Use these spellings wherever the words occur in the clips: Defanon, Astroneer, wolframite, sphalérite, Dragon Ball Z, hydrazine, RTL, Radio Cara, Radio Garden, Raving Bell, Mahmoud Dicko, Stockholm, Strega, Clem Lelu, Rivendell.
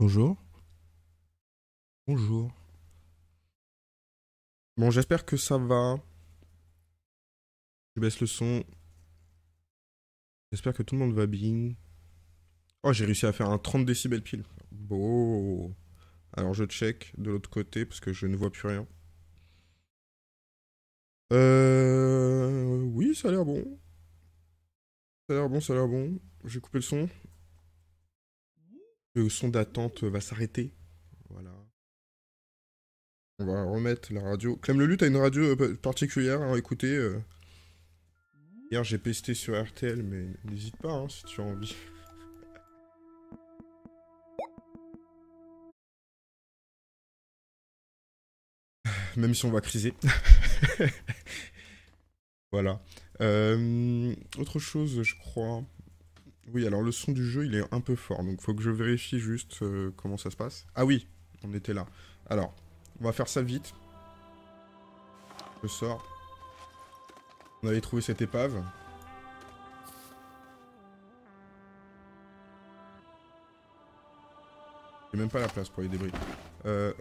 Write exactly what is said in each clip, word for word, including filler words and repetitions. Bonjour. Bonjour. Bon, j'espère que ça va. Je baisse le son. J'espère que tout le monde va bien. Oh, j'ai réussi à faire un trente décibels pile. Beau. Alors, je check de l'autre côté parce que je ne vois plus rien. Euh... Oui, ça a l'air bon. Ça a l'air bon, ça a l'air bon. J'ai coupé le son. Le son d'attente va s'arrêter. Voilà. On va remettre la radio. Clem Lelu, t'as une radio particulière à écouter. Euh... Hier, j'ai pesté sur R T L, mais n'hésite pas hein, si tu as envie. Même si on va criser. Voilà. Euh, autre chose, je crois... Oui, alors le son du jeu, il est un peu fort, donc faut que je vérifie juste euh, comment ça se passe. Ah oui, on était là. Alors, on va faire ça vite. Je sors. On avait trouvé cette épave. J'ai même pas la place pour les débris. Euh...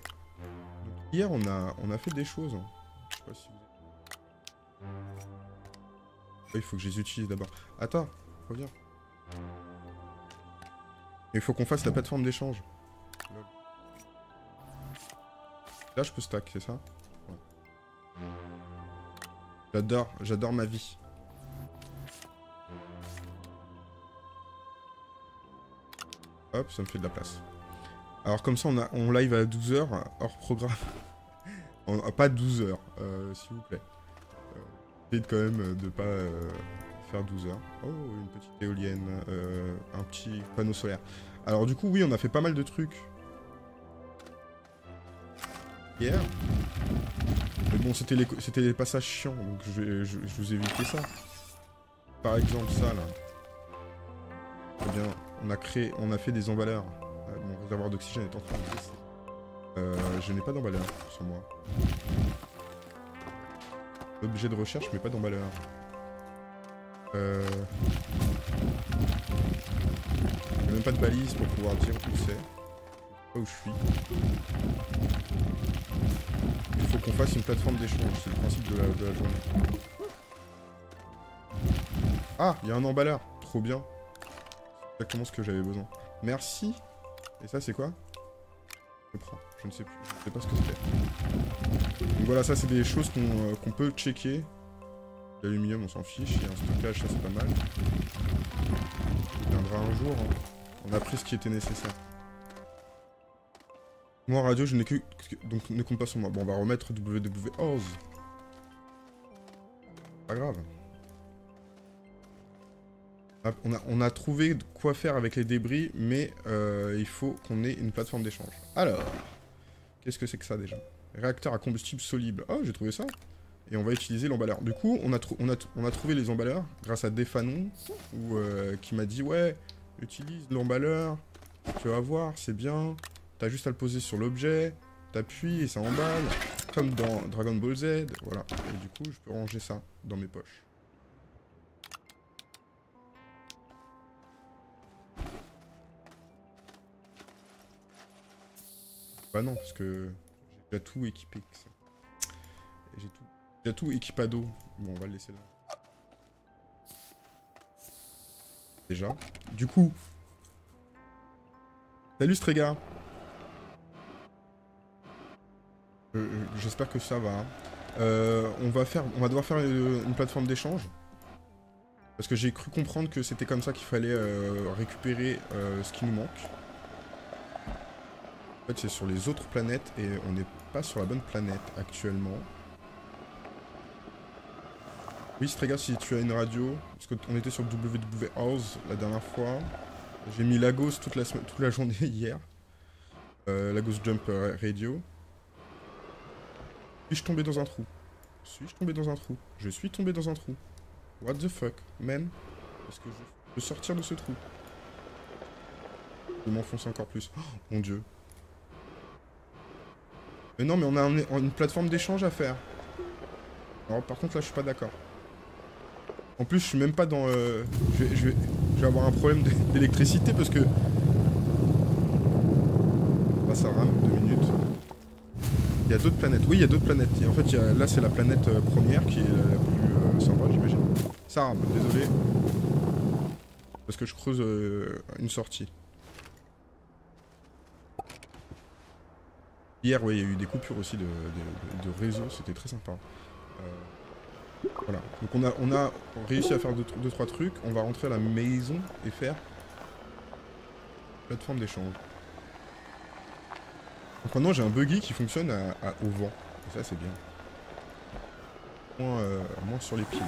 Hier, on a, on a fait des choses. Je sais pas si... Il faut que je les utilise d'abord. Attends, reviens. Il faut qu'on fasse la plateforme d'échange. Là, je peux stack, c'est ça ouais. J'adore, j'adore ma vie. Hop, ça me fait de la place. Alors comme ça, on, a, on live à douze heures, hors programme. on, pas douze heures, euh, s'il vous plaît. Essayez quand même de pas euh, faire douze heures. Oh, une petite éolienne, euh, un petit panneau solaire. Alors du coup, oui, on a fait pas mal de trucs. Hier. Yeah. Mais bon, c'était les, c'était les passages chiants, donc je, je, je vous ai évité ça. Par exemple, ça, là. Eh bien, on a créé, on a fait des emballeurs. Mon réservoir d'oxygène est en train de baisser. Euh, je n'ai pas d'emballeur sur moi. Objet de recherche, mais pas d'emballeur. Euh... J'ai même pas de balise pour pouvoir dire où c'est. Pas où je suis. Il faut qu'on fasse une plateforme d'échange, c'est le principe de la, de la journée. Ah, il y a un emballeur. Trop bien. C'est exactement ce que j'avais besoin. Merci. Et ça c'est quoi? Je prends, je ne sais plus, je ne sais pas ce que c'était. Donc voilà, ça c'est des choses qu'on euh, qu'on peut checker. L'aluminium on s'en fiche, il y a un stockage, ça c'est pas mal. Ça viendra un jour, hein. On a pris ce qui était nécessaire. Moi radio je n'ai que... donc ne compte pas sur moi. Bon on va remettre W W onze. Pas grave. On a, on a trouvé quoi faire avec les débris, mais euh, il faut qu'on ait une plateforme d'échange. Alors, qu'est-ce que c'est que ça déjà? Réacteur à combustible soluble. Oh, j'ai trouvé ça. Et on va utiliser l'emballeur. Du coup, on a, on, a on a trouvé les emballeurs grâce à Defanon, où, euh, qui m'a dit, ouais, utilise l'emballeur, tu vas voir, c'est bien. T'as juste à le poser sur l'objet, t'appuies et ça emballe, comme dans Dragon Ball Z. Voilà, et du coup, je peux ranger ça dans mes poches. Bah non, parce que j'ai déjà tout équipé. J'ai tout, déjà tout équipado. Bon, on va le laisser là. Déjà. Du coup. Salut Strega. Euh, J'espère que ça va. Euh, on va faire, on va devoir faire une, une plateforme d'échange. Parce que j'ai cru comprendre que c'était comme ça qu'il fallait euh, récupérer euh, ce qui nous manque. En fait, c'est sur les autres planètes et on n'est pas sur la bonne planète actuellement. Oui, Strega, si tu as une radio, parce qu'on était sur W W House la dernière fois. J'ai mis Lagos toute la, toute la journée hier. Euh, Lagos Jump Radio. Suis-je tombé dans un trou? Suis-je tombé dans un trou? Je suis tombé dans un trou. What the fuck, man? Est-ce que je peux sortir de ce trou? Je m'enfonce encore plus. Oh, mon dieu. Mais non, mais on a un, une plateforme d'échange à faire. Alors, par contre, là, je suis pas d'accord. En plus, je suis même pas dans... Euh... Je, vais, je, vais, je vais avoir un problème d'électricité parce que... Ah, ça rame, deux minutes. Il y a d'autres planètes. Oui, il y a d'autres planètes. Et en fait, il y a... là, c'est la planète première qui est la plus euh, sympa, j'imagine. Ça rame, désolé. Parce que je creuse euh, une sortie. Hier, ouais, il y a eu des coupures aussi de, de, de réseau, c'était très sympa. Euh, voilà. Donc on a, on a réussi à faire deux trois trucs. On va rentrer à la maison et faire... plateforme d'échange. Donc maintenant, j'ai un buggy qui fonctionne à, à, au vent. Et ça, c'est bien. Moins, euh, moins sur les pieds.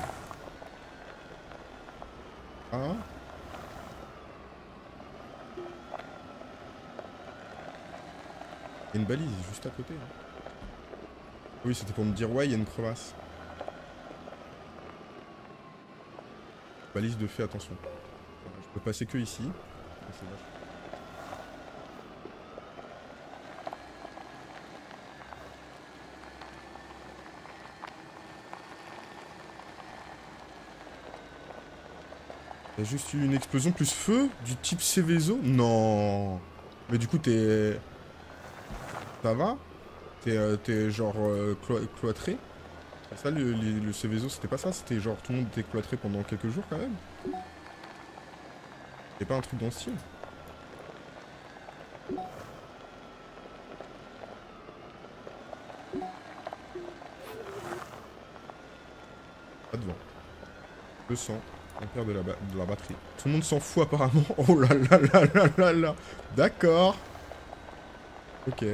Ah. Il y a une balise juste à côté. Hein. Oui, c'était pour me dire, ouais, il y a une crevasse. Balise de fait, attention. Je peux passer que ici. Il y a juste eu une explosion plus feu du type Céveso. Non. Mais du coup, t'es... ça va? T'es euh, genre euh, clo cloîtré? Ça, le, le, le Céveso, c'était pas ça? C'était genre tout le monde était cloîtré pendant quelques jours quand même? C'est pas un truc dans ce style? Pas de vent. deux cents. On perd de la, de la batterie. Tout le monde s'en fout apparemment. Oh là là là là là là. D'accord. Ok.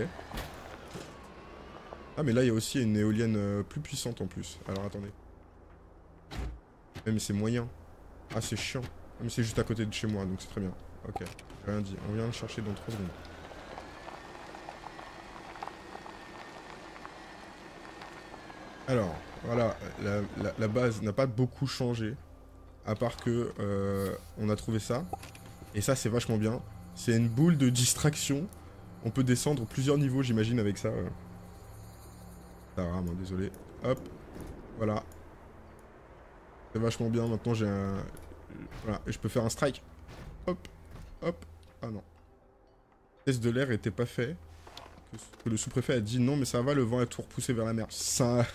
Ah mais là il y a aussi une éolienne euh, plus puissante en plus. Alors attendez. Mais c'est moyen. Ah c'est chiant. Mais c'est juste à côté de chez moi donc c'est très bien. Ok. J'ai rien dit. On vient le chercher dans trois secondes. Alors voilà. La, la, la base n'a pas beaucoup changé. À part que euh, on a trouvé ça. Et ça c'est vachement bien. C'est une boule de distraction. On peut descendre plusieurs niveaux, j'imagine, avec ça. Euh... Ça rame, hein, désolé. Hop, voilà. C'est vachement bien. Maintenant, j'ai un... voilà, et je peux faire un strike. Hop, hop. Ah non. Le test de l'air était pas fait. Que le sous-préfet a dit non, mais ça va, le vent est tout repoussé vers la mer. Ça...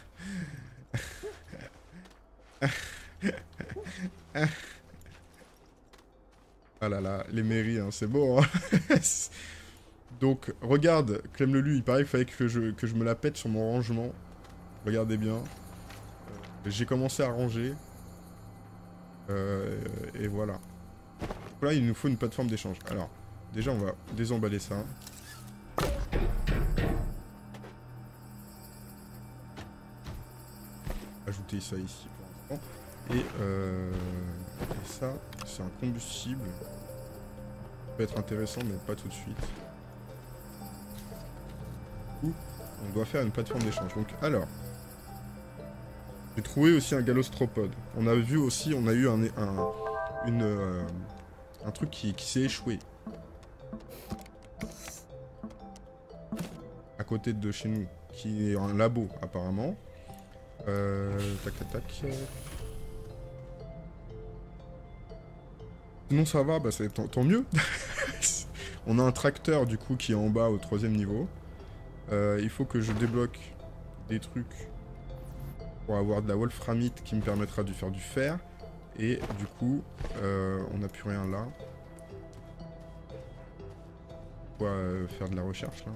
ah là là, les mairies, hein, c'est beau, hein. Donc, regarde, Clem Lelu, il paraît qu'il fallait que je, que je me la pète sur mon rangement. Regardez bien. J'ai commencé à ranger. Euh, et voilà. Donc là, il nous faut une plateforme d'échange. Alors, déjà, on va désemballer ça. Ajouter ça ici pour l'instant. Et, euh, et ça, c'est un combustible. Ça peut être intéressant, mais pas tout de suite. On doit faire une plateforme d'échange. Donc, alors, j'ai trouvé aussi un galostropode. On a vu aussi, on a eu un, un, une, euh, un truc qui, qui s'est échoué. À côté de chez nous, qui est un labo, apparemment. Euh, tac, tac, tac. Sinon, ça va, bah, tant, tant mieux. On a un tracteur, du coup, qui est en bas, au troisième niveau. Euh, il faut que je débloque des trucs pour avoir de la wolframite qui me permettra de faire du fer. Et du coup, euh, on n'a plus rien là. On va euh, faire de la recherche là.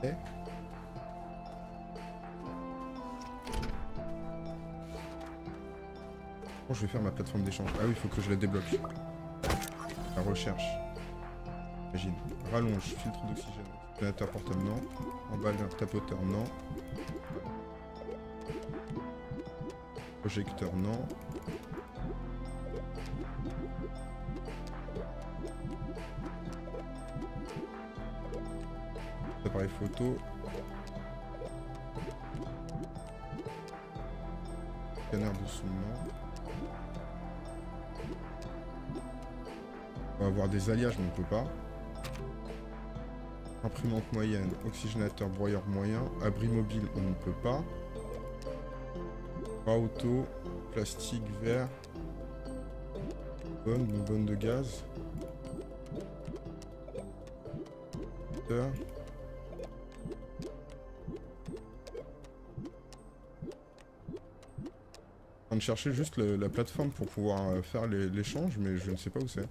Okay. Oh, je vais faire ma plateforme d'échange. Ah oui, il faut que je la débloque. La recherche. Imagine. Rallonge, filtre d'oxygène, ordinateur portable, non. Emballe d'un tapoteur, non. Projecteur, non. Appareil photo. Scanner de son, non. On va avoir des alliages, mais on ne peut pas. Imprimante moyenne, oxygénateur, broyeur moyen, abri mobile, on ne peut pas. Bras auto, plastique, verre. Bonne, une bonne de gaz. ordinateur. En train de chercher juste le, la plateforme pour pouvoir faire l'échange, mais je ne sais pas où c'est.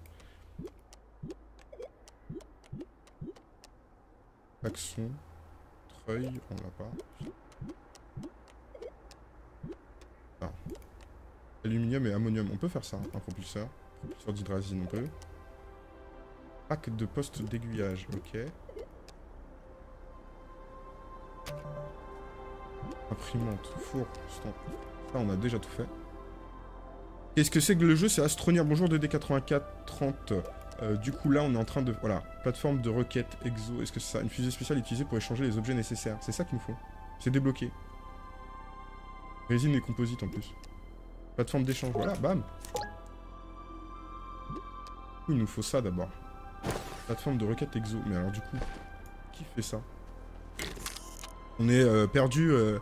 Action, treuil, on l'a pas. Ah. Aluminium et ammonium, on peut faire ça, un propulseur. Propulseur d'hydrazine, on peut. Pack de poste d'aiguillage, ok. Imprimante, four, stand. Ça, on a déjà tout fait. Qu'est-ce que c'est que le jeu? C'est Astroneer. Bonjour D D quatre-vingt-quatre trente. Euh, du coup, là, on est en train de... Voilà, plateforme de requête exo. Est-ce que c'est ça? Une fusée spéciale utilisée pour échanger les objets nécessaires. C'est ça qu'il me faut. C'est débloqué. Résine et composite, en plus. Plateforme d'échange. Voilà, bam. Il nous faut ça, d'abord. Plateforme de requête exo. Mais alors, du coup, qui fait ça? On est euh, perdu... Euh...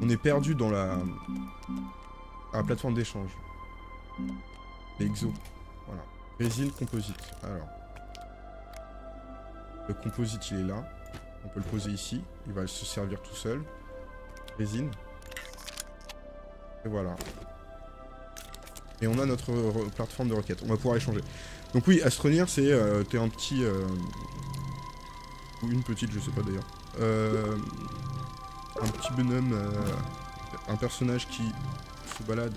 On est perdu dans la... Ah, plateforme d'échange. Exo. Voilà. Résine composite. Alors. Le composite, il est là. On peut le poser ici. Il va se servir tout seul. Résine. Et voilà. Et on a notre plateforme de requête. On va pouvoir échanger. Donc oui, Astroneer, c'est... Euh, t'es un petit... Euh... Ou une petite, je sais pas d'ailleurs. Euh... Un petit bonhomme, euh, un personnage qui se balade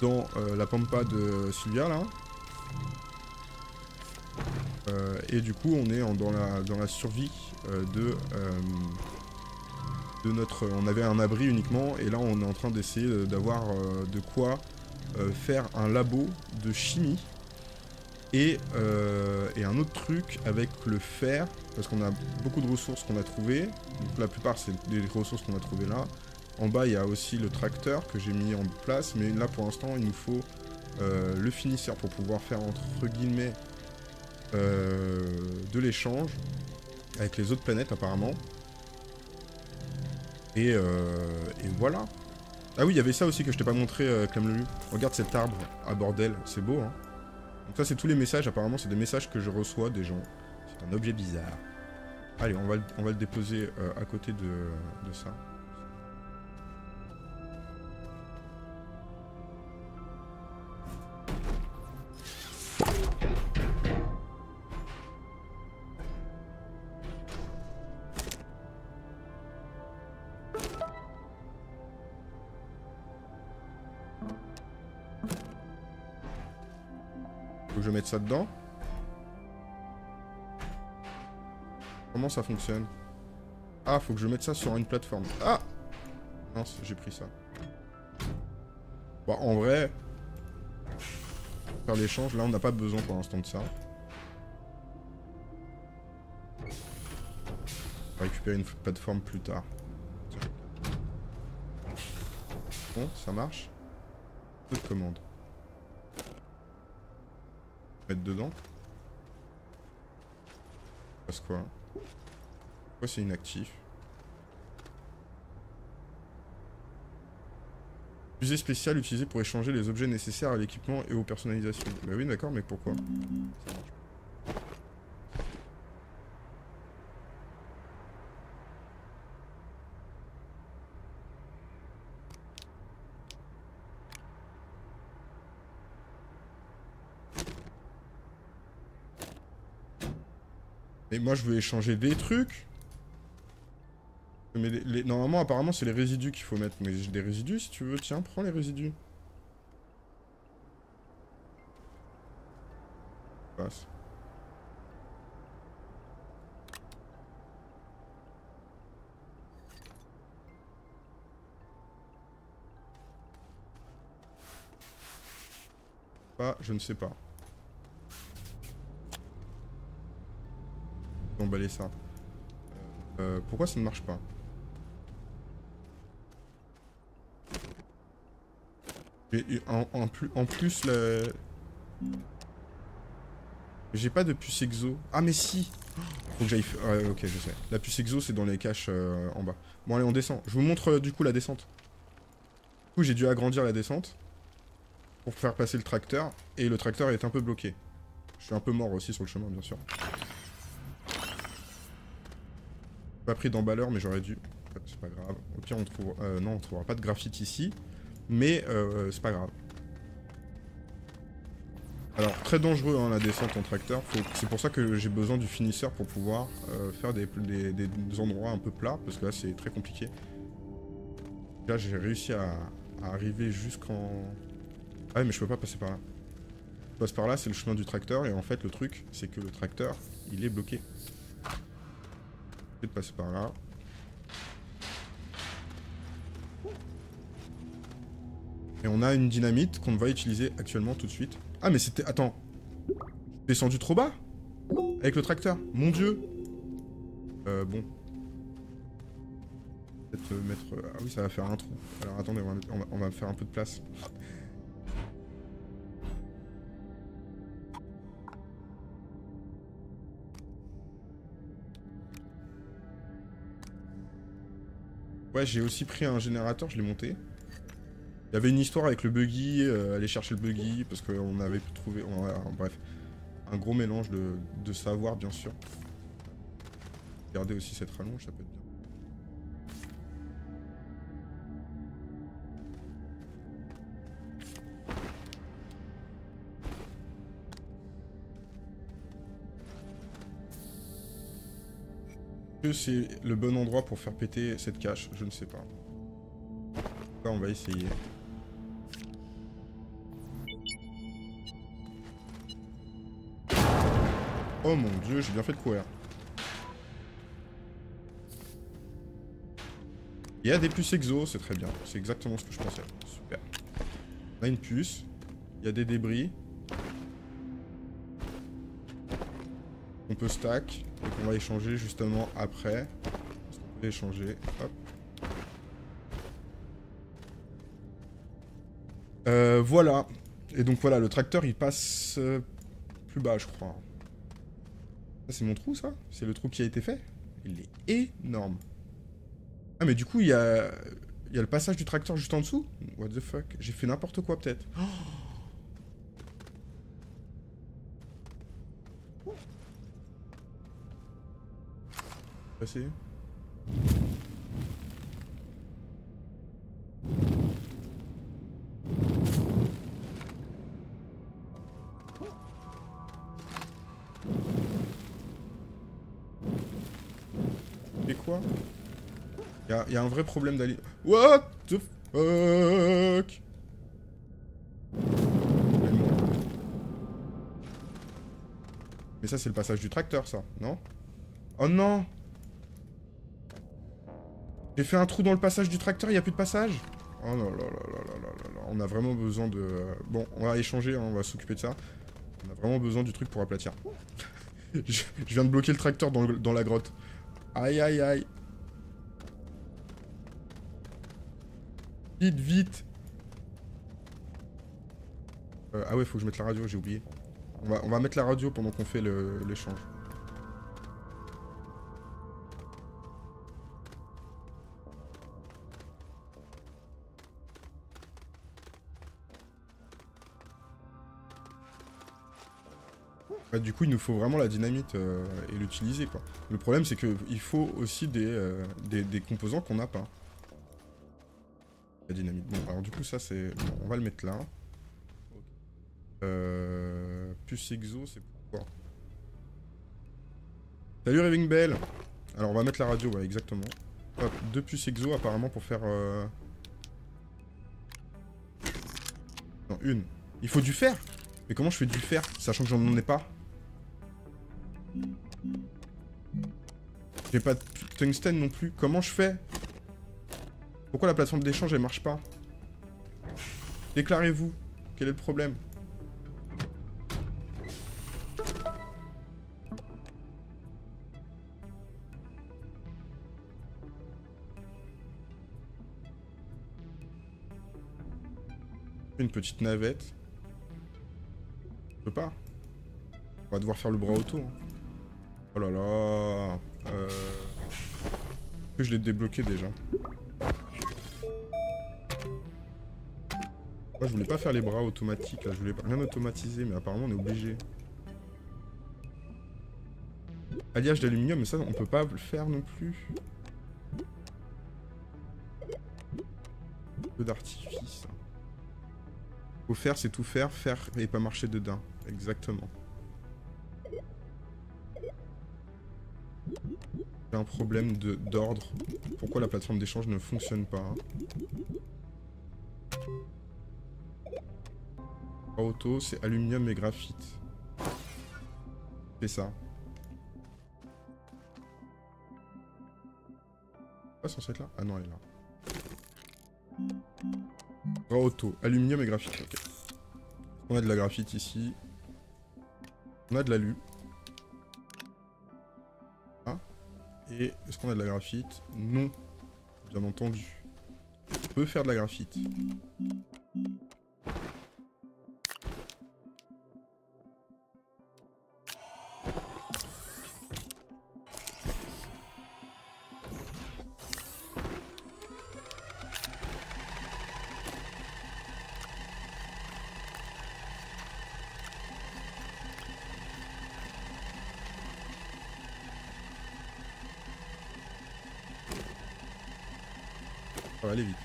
dans euh, la pampa de Sylvia là. Euh, et du coup on est en, dans, la, dans la survie euh, de, euh, de notre... On avait un abri uniquement et là on est en train d'essayer d'avoir euh, de quoi euh, faire un labo de chimie. Et, euh, et un autre truc avec le fer, parce qu'on a beaucoup de ressources qu'on a trouvées. Donc la plupart c'est des ressources qu'on a trouvées là. En bas il y a aussi le tracteur que j'ai mis en place, mais là pour l'instant il nous faut euh, le finisseur pour pouvoir faire entre guillemets euh, de l'échange avec les autres planètes apparemment. Et, euh, et voilà. Ah oui, il y avait ça aussi que je t'ai pas montré, euh, Clem Lelu. Regarde cet arbre, ah bordel, c'est beau hein. Donc ça c'est tous les messages, apparemment c'est des messages que je reçois des gens. C'est un objet bizarre. Allez, on va le, on va le déposer euh, à côté de, de ça. Je vais mettre ça dedans. Comment ça fonctionne? Ah, faut que je mette ça sur une plateforme. Ah! Mince, j'ai pris ça. Bah, en vrai... Faire l'échange, là, on n'a pas besoin pour l'instant de ça. On va récupérer une plateforme plus tard. Bon, ça marche. Autre commande. Mettre dedans. Parce quoi? Pourquoi c'est inactif? Fusée spéciale utilisée pour échanger les objets nécessaires à l'équipement et aux personnalisations. Bah oui d'accord, mais pourquoi? Mais moi je veux échanger des trucs. Mais les, les, normalement apparemment c'est les résidus qu'il faut mettre. Mais j'ai des résidus si tu veux. Tiens, prends les résidus. Passe. Pas, je ne sais pas. Emballer ça. Euh, pourquoi ça ne marche pas? J'ai en, en, plus, en plus le... J'ai pas de puce exo. Ah mais si! Faut que j'aille... Ouais, ok, je sais. La puce exo c'est dans les caches euh, en bas. Bon allez, on descend. Je vous montre euh, du coup la descente. Du coup j'ai dû agrandir la descente pour faire passer le tracteur et le tracteur est un peu bloqué. Je suis un peu mort aussi sur le chemin, bien sûr. Pas pris d'emballeur, mais j'aurais dû... C'est pas grave. Au pire, on trouve... Euh, non, on trouvera pas de graphite ici. Mais euh, c'est pas grave. Alors, très dangereux, hein, la descente en tracteur. Faut... C'est pour ça que j'ai besoin du finisseur pour pouvoir euh, faire des, des, des endroits un peu plats. Parce que là, c'est très compliqué. Là, j'ai réussi à, à arriver jusqu'en... Ah ouais, mais je peux pas passer par là. Je passe par là, c'est le chemin du tracteur. Et en fait, le truc, c'est que le tracteur, il est bloqué. Je vais passer par là. Et on a une dynamite qu'on va utiliser actuellement tout de suite. Ah mais c'était... Attends. Je suis descendu trop bas avec le tracteur. Mon dieu. Euh bon. Peut-être mettre... Ah oui, ça va faire un trou. Alors attendez, on va, mettre... on va... On va faire un peu de place. Ouais, j'ai aussi pris un générateur, je l'ai monté. Il y avait une histoire avec le buggy, euh, aller chercher le buggy, parce qu'on avait trouvé... On, euh, bref, un gros mélange de, de savoir, bien sûr. Regardez aussi cette rallonge, ça peut être bien. Est-ce que c'est le bon endroit pour faire péter cette cache? Je ne sais pas. Là, on va essayer. Oh mon dieu, j'ai bien fait de courir. Il y a des puces exo, c'est très bien. C'est exactement ce que je pensais. Super. On a une puce. Il y a des débris. On peut stack. Donc on va échanger justement après. On peut échanger. Hop. Euh, voilà. Et donc voilà, le tracteur, il passe euh, plus bas, je crois. Ça, c'est mon trou, ça? C'est le trou qui a été fait? Il est énorme. Ah, mais du coup, il y a... il y a le passage du tracteur juste en dessous? What the fuck? J'ai fait n'importe quoi, peut-être. Oh, passé. Il y a un vrai problème d'aller... What the fuck? Mais ça, c'est le passage du tracteur, ça, non? Oh non! J'ai fait un trou dans le passage du tracteur, il n'y a plus de passage? Oh là là là là là là là. On a vraiment besoin de... Bon, on va échanger, hein, on va s'occuper de ça. On a vraiment besoin du truc pour aplatir. Je viens de bloquer le tracteur dans, le... dans la grotte. Aïe aïe aïe. Vite, vite. Euh, ah ouais, faut que je mette la radio, j'ai oublié. On va, on va mettre la radio pendant qu'on fait l'échange. Ouais, du coup, il nous faut vraiment la dynamite euh, et l'utiliser, quoi. Le problème, c'est qu'il faut aussi des, euh, des, des composants qu'on n'a pas. La dynamite. Bon, alors du coup, ça c'est... Bon, on va le mettre là. Euh... Puce exo, c'est pourquoi? Salut Raving Bell. Alors on va mettre la radio, ouais, exactement. Hop, deux puces exo apparemment pour faire... Euh... Non, une. Il faut du fer. Mais comment je fais du fer, sachant que j'en ai pas? J'ai pas de tungstène non plus. Comment je fais? Pourquoi la plateforme d'échange elle marche pas? Déclarez-vous. Quel est le problème? Une petite navette. Je peux pas. On va devoir faire le bras autour. Hein. Oh là là. Euh... Je l'ai débloqué déjà. Moi, je voulais pas faire les bras automatiques, là. Je voulais rien automatiser, mais apparemment on est obligé. Alliage d'aluminium, mais ça on peut pas le faire non plus. Peu d'artifice. Faut faire, c'est tout faire, faire et pas marcher dedans. Exactement. J'ai un problème de d'ordre. Pourquoi la plateforme d'échange ne fonctionne pas hein? Auto, c'est aluminium et graphite. C'est ça. Pas censé être là. Ah non, elle est là. Auto, aluminium et graphite. Ok. On a de la graphite ici. On a de l'alu. Ah. Et est-ce qu'on a de la graphite? Non. Bien entendu. On peut faire de la graphite. Allez vite.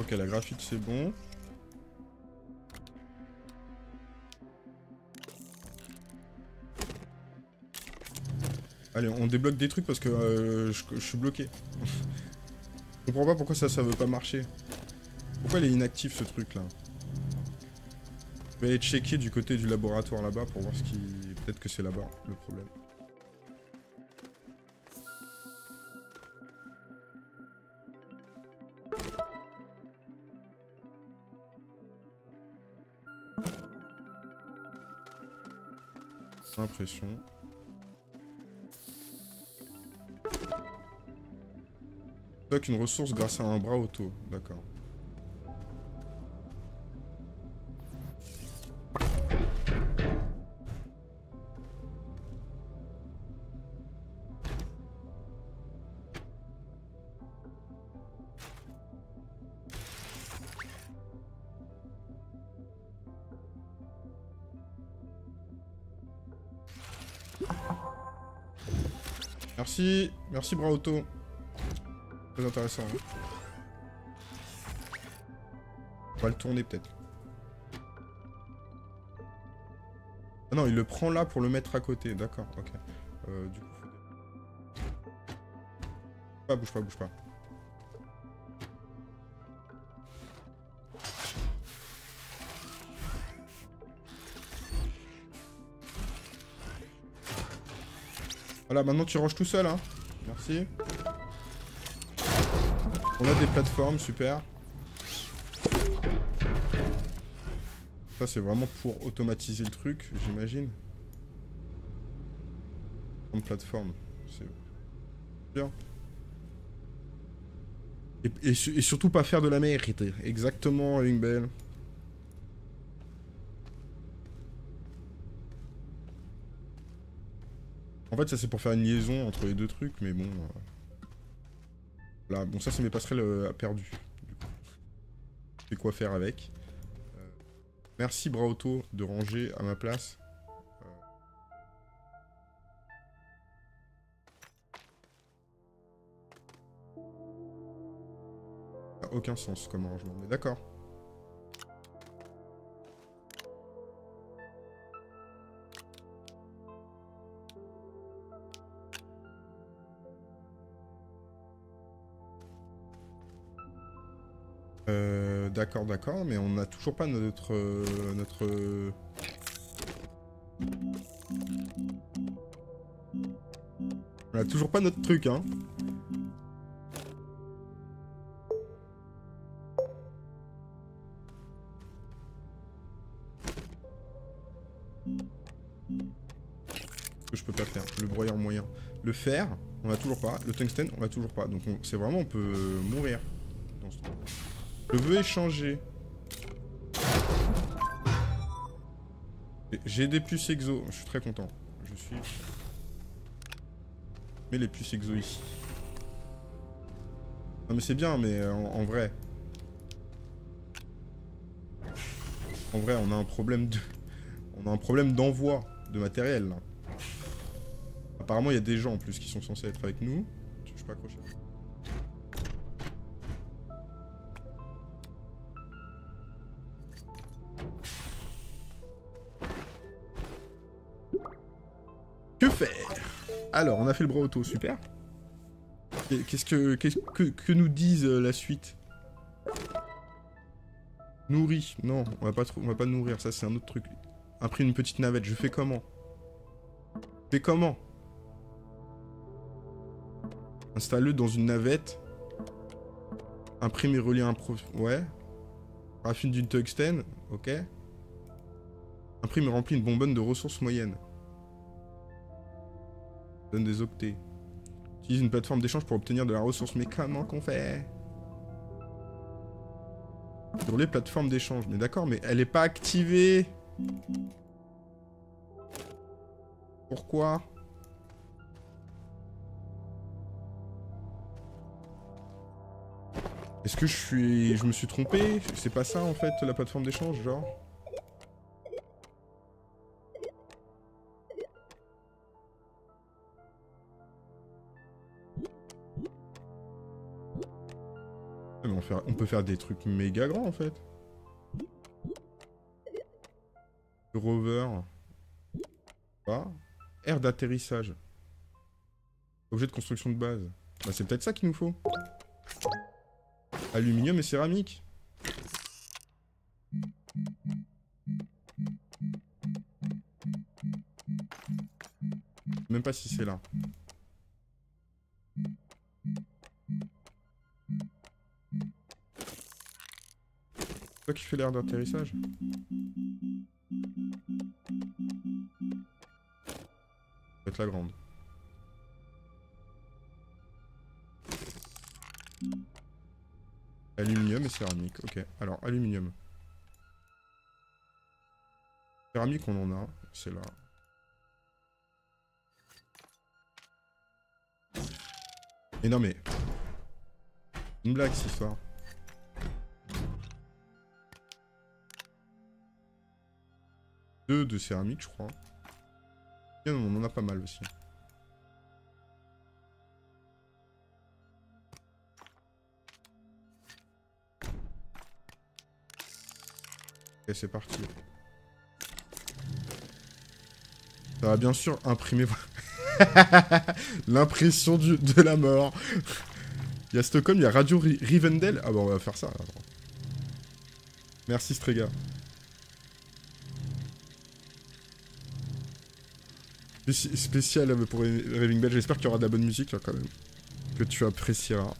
Ok, la graphite c'est bon. Allez, on débloque des trucs parce que euh, je, je suis bloqué. Je comprends pas pourquoi ça, ça veut pas marcher. Pourquoi il est inactif ce truc là? Je vais aller checker du côté du laboratoire là-bas pour voir ce qui... Peut-être que c'est là-bas le problème. J'ai l'impression... une ressource grâce à un bras auto, d'accord. Merci, merci bras auto. Très intéressant. Hein. On va le tourner peut-être. Ah non, il le prend là pour le mettre à côté. D'accord, ok. Euh, du coup... Bouge pas, bouge pas, bouge pas. Voilà, maintenant tu ranges tout seul, hein. Merci. On a des plateformes, super. Ça c'est vraiment pour automatiser le truc, j'imagine. En plateforme, c'est bien. Et, et, et surtout pas faire de la merde. Exactement, Raving Bell. En fait ça c'est pour faire une liaison entre les deux trucs, mais bon... Euh... Là, bon ça c'est mes passerelles euh, à perdu. C'est quoi faire avec. Euh, merci bras auto de ranger à ma place. Euh... Ça n'a aucun sens comme rangement, mais d'accord. Euh, d'accord, d'accord, mais on n'a toujours pas notre... Euh, notre... Euh... On n'a toujours pas notre truc, hein. Que je peux pas faire, le broyeur moyen. Le fer, on l'a toujours pas, le tungstène, on l'a toujours pas, donc on... c'est vraiment, on peut mourir. Dans ce truc. Je veux échanger. J'ai des puces exo. Je suis très content. Je suis... Mets les puces exo ici. Non mais c'est bien, mais en, en vrai... En vrai, on a un problème de... On a un problème d'envoi de matériel, là. Apparemment, il y a des gens, en plus, qui sont censés être avec nous. Je suis pas accroché. Que faire? Alors, on a fait le bras auto, super. Qu'est-ce que, qu'est-ce que, que nous disent la suite? Nourris. Non, on va pas trop, on va pas nourrir, ça c'est un autre truc. Après une petite navette, je fais comment? Je fais comment? Installe-le dans une navette. Imprime et relie un pro... Ouais. Raffine d'une tungstène. Ok. Imprime et remplit une bonbonne de ressources moyennes. Donne des octets. Utilise une plateforme d'échange pour obtenir de la ressource. Mais comment qu'on fait? Sur les plateformes d'échange. Mais d'accord, mais elle n'est pas activée. Pourquoi? Est-ce que je suis... je me suis trompé? C'est pas ça en fait la plateforme d'échange, genre? Mais on, fait... on peut faire des trucs méga grands en fait. Le rover. Ah. Aire d'atterrissage. Objet de construction de base. Bah c'est peut-être ça qu'il nous faut. Aluminium et céramique. Même pas si c'est là. C'est toi qui fais l'air d'atterrissage? Ça va être la grande. Aluminium et céramique, ok. Alors, aluminium. Céramique, on en a. C'est là. Et non mais... Une blague, cette histoire. Deux de céramique, je crois. Et on en a pas mal aussi. Ok, c'est parti. Ça va bien sûr imprimer... L'impression du... de la mort. Il y a Stockholm, il y a Radio Rivendell. Ah bah on va faire ça. Alors. Merci Strega. Spéci spécial pour Raving Bell. J'espère qu'il y aura de la bonne musique là quand même. Que tu apprécieras.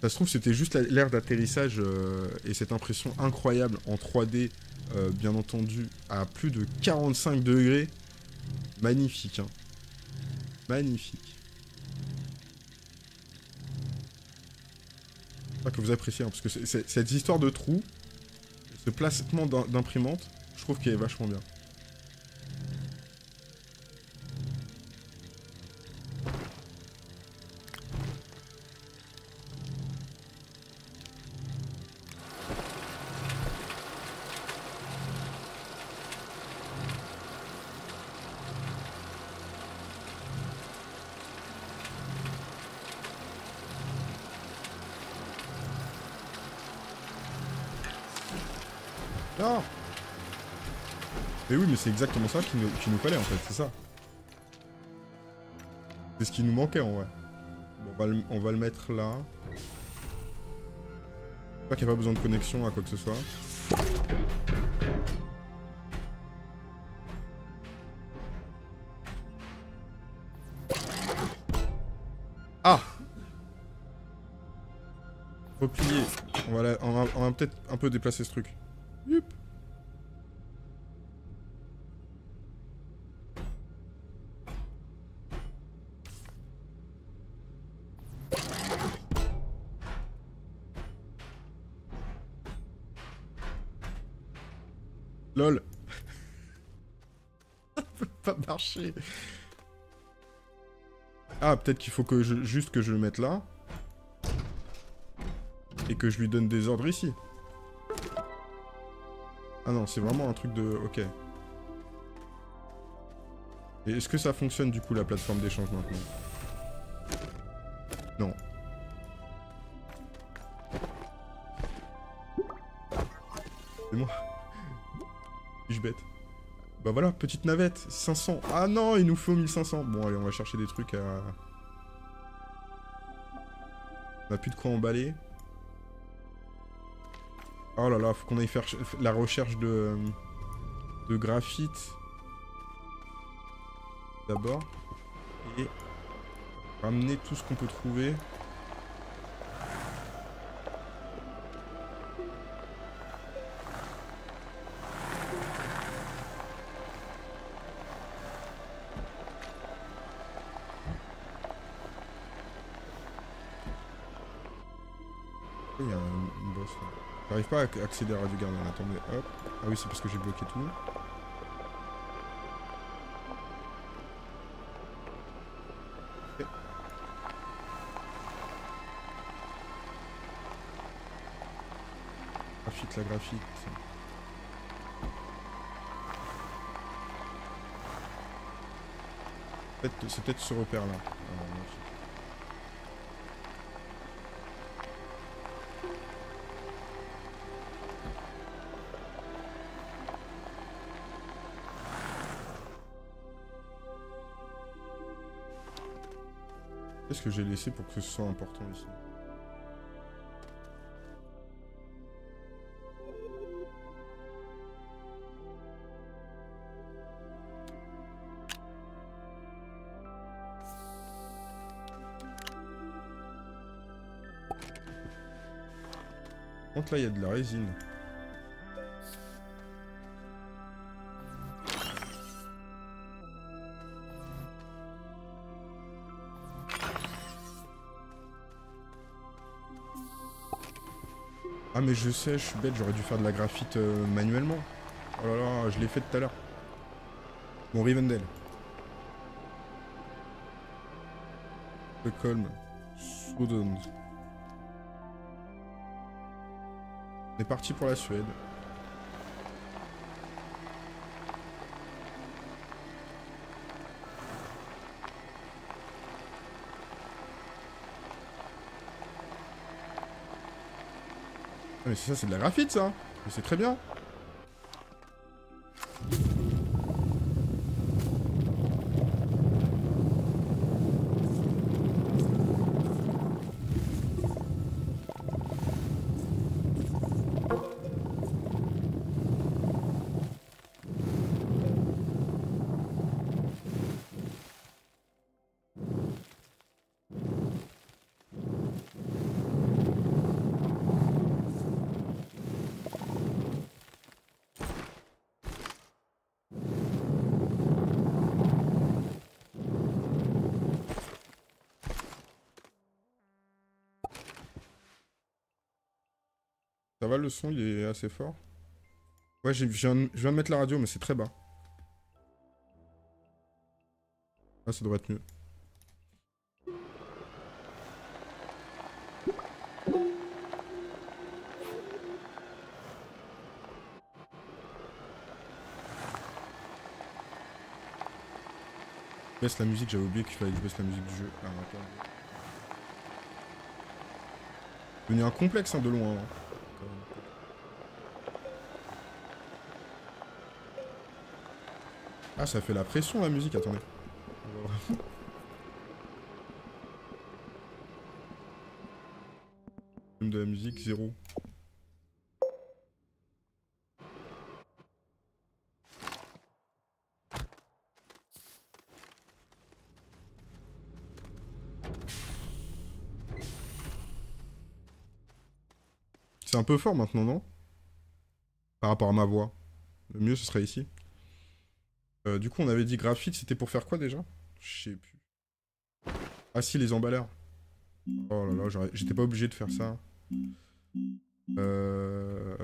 Ça se trouve, c'était juste l'aire d'atterrissage euh, et cette impression incroyable en trois D, euh, bien entendu, à plus de quarante-cinq degrés. Magnifique, hein. Magnifique. J'espère que vous appréciez, hein, parce que c'est, c'est, cette histoire de trou, ce placement d'imprimante, je trouve qu'il est vachement bien. Mais oui, mais c'est exactement ça qui nous, qui nous fallait en fait, c'est ça. C'est ce qui nous manquait en vrai. Bon, on, va le, on va le mettre là. J'espère qu'il n'y a pas besoin de connexion à quoi que ce soit. Ah! Replier. On va, on va, on va peut-être un peu déplacer ce truc. Yup! Lol. pas marché. Ah, peut-être qu'il faut que je... juste que je le mette là. Et que je lui donne des ordres ici. Ah non, c'est vraiment un truc de... Ok. Et est-ce que ça fonctionne du coup la plateforme d'échange maintenant? Non. C'est moi. Je suis bête. Bah voilà, petite navette. cinq cents. Ah non, il nous faut mille cinq cents. Bon, allez, on va chercher des trucs à... On n'a plus de quoi emballer. Oh là là, faut qu'on aille faire la recherche de... de graphite. D'abord. Et... ramener tout ce qu'on peut trouver. J'arrive pas à accéder à Radio Garden, attendez, hop. Ah oui, c'est parce que j'ai bloqué tout. Okay. Graphite, la graphite. C'est peut-être ce repère là. Qu'est-ce que j'ai laissé pour que ce soit important ici? Par contre là il y a de la résine. Ah mais je sais, je suis bête, j'aurais dû faire de la graphite euh, manuellement. Oh là là, je l'ai fait tout à l'heure. Bon, Rivendell. Stockholm. Soudan. On est parti pour la Suède. Mais c'est ça, c'est de la graphite, ça. Mais c'est très bien. Ça va, le son, il est assez fort. Ouais, je viens de mettre la radio, mais c'est très bas. Ah, ça devrait être mieux. Baisse la musique, j'avais oublié qu'il fallait que je baisse la musique du jeu. Ah, d'accord. C'est devenu un complexe, hein, de loin. Hein. Ah, ça fait la pression la musique, attendez. De la musique, zéro. C'est un peu fort maintenant, non? Par rapport à ma voix. Le mieux, ce serait ici. Euh, du coup, on avait dit graphite, c'était pour faire quoi déjà? Je sais plus. Ah si, les emballeurs. Oh là là, j'étais pas obligé de faire ça. Euh...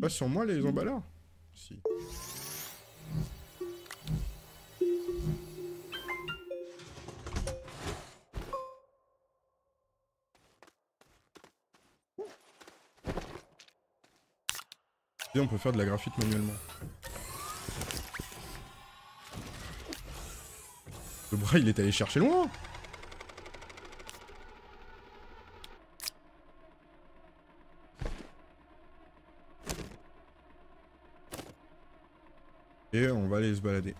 Pas sur moi les emballards. Si. Et on peut faire de la graphite manuellement. Le bras il est allé chercher loin. Et on va aller se balader.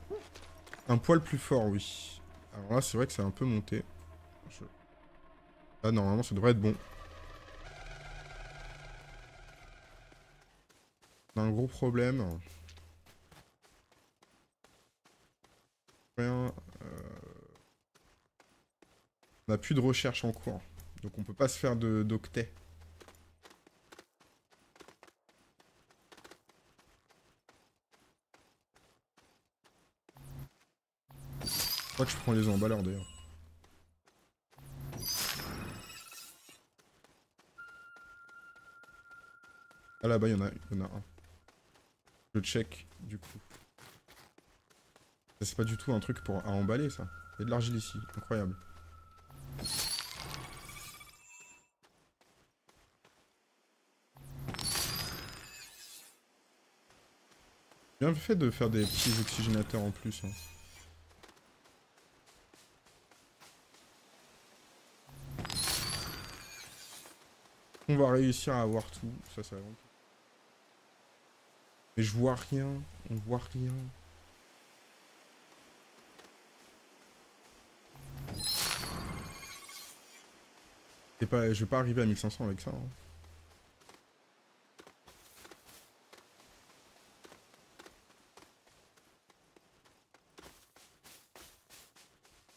Un poil plus fort, oui. Alors là c'est vrai que c'est un peu monté. Je... Là normalement ça devrait être bon. On a un gros problème. Rien. On n'a plus de recherche en cours, donc on peut pas se faire de d'octets. Je crois que je prends les emballeurs d'ailleurs. Ah là-bas il y en a, y en a un. Je check du coup. C'est pas du tout un truc pour à emballer ça. Il y a de l'argile ici, incroyable. Bien fait de faire des petits oxygénateurs en plus. Hein. On va réussir à avoir tout, ça c'est avant. Mais je vois rien, on voit rien. Pas, je vais pas arriver à mille cinq cents avec ça. Hein.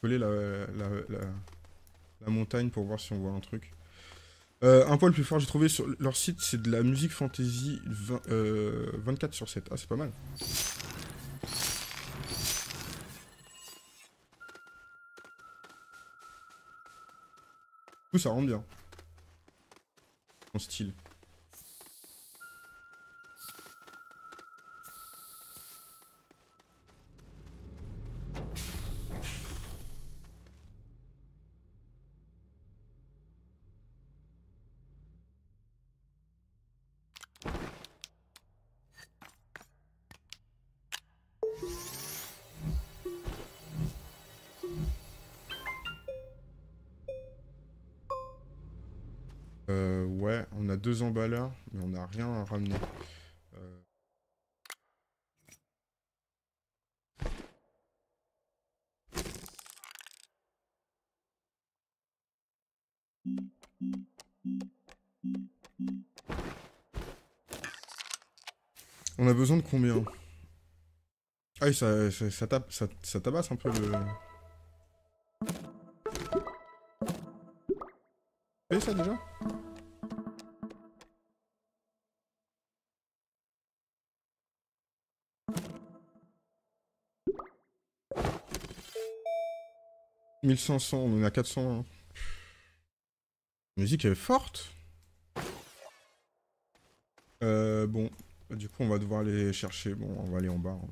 Coller la, la, la, la montagne pour voir si on voit un truc. Euh, un poil plus fort, j'ai trouvé sur leur site, c'est de la musique fantasy vingt, euh, vingt-quatre sur sept. Ah, c'est pas mal. Ça rend bien. Mon style. Deux emballeurs, mais on n'a rien à ramener. Euh... On a besoin de combien? Ah oui, ça, ça, ça, tape, ça, ça tabasse un peu le... Vous savez ça déjà? mille cinq cents, on en a quatre cents. Hein. La musique est forte. Euh, bon, du coup on va devoir aller chercher. Bon, on va aller en bas. Hein.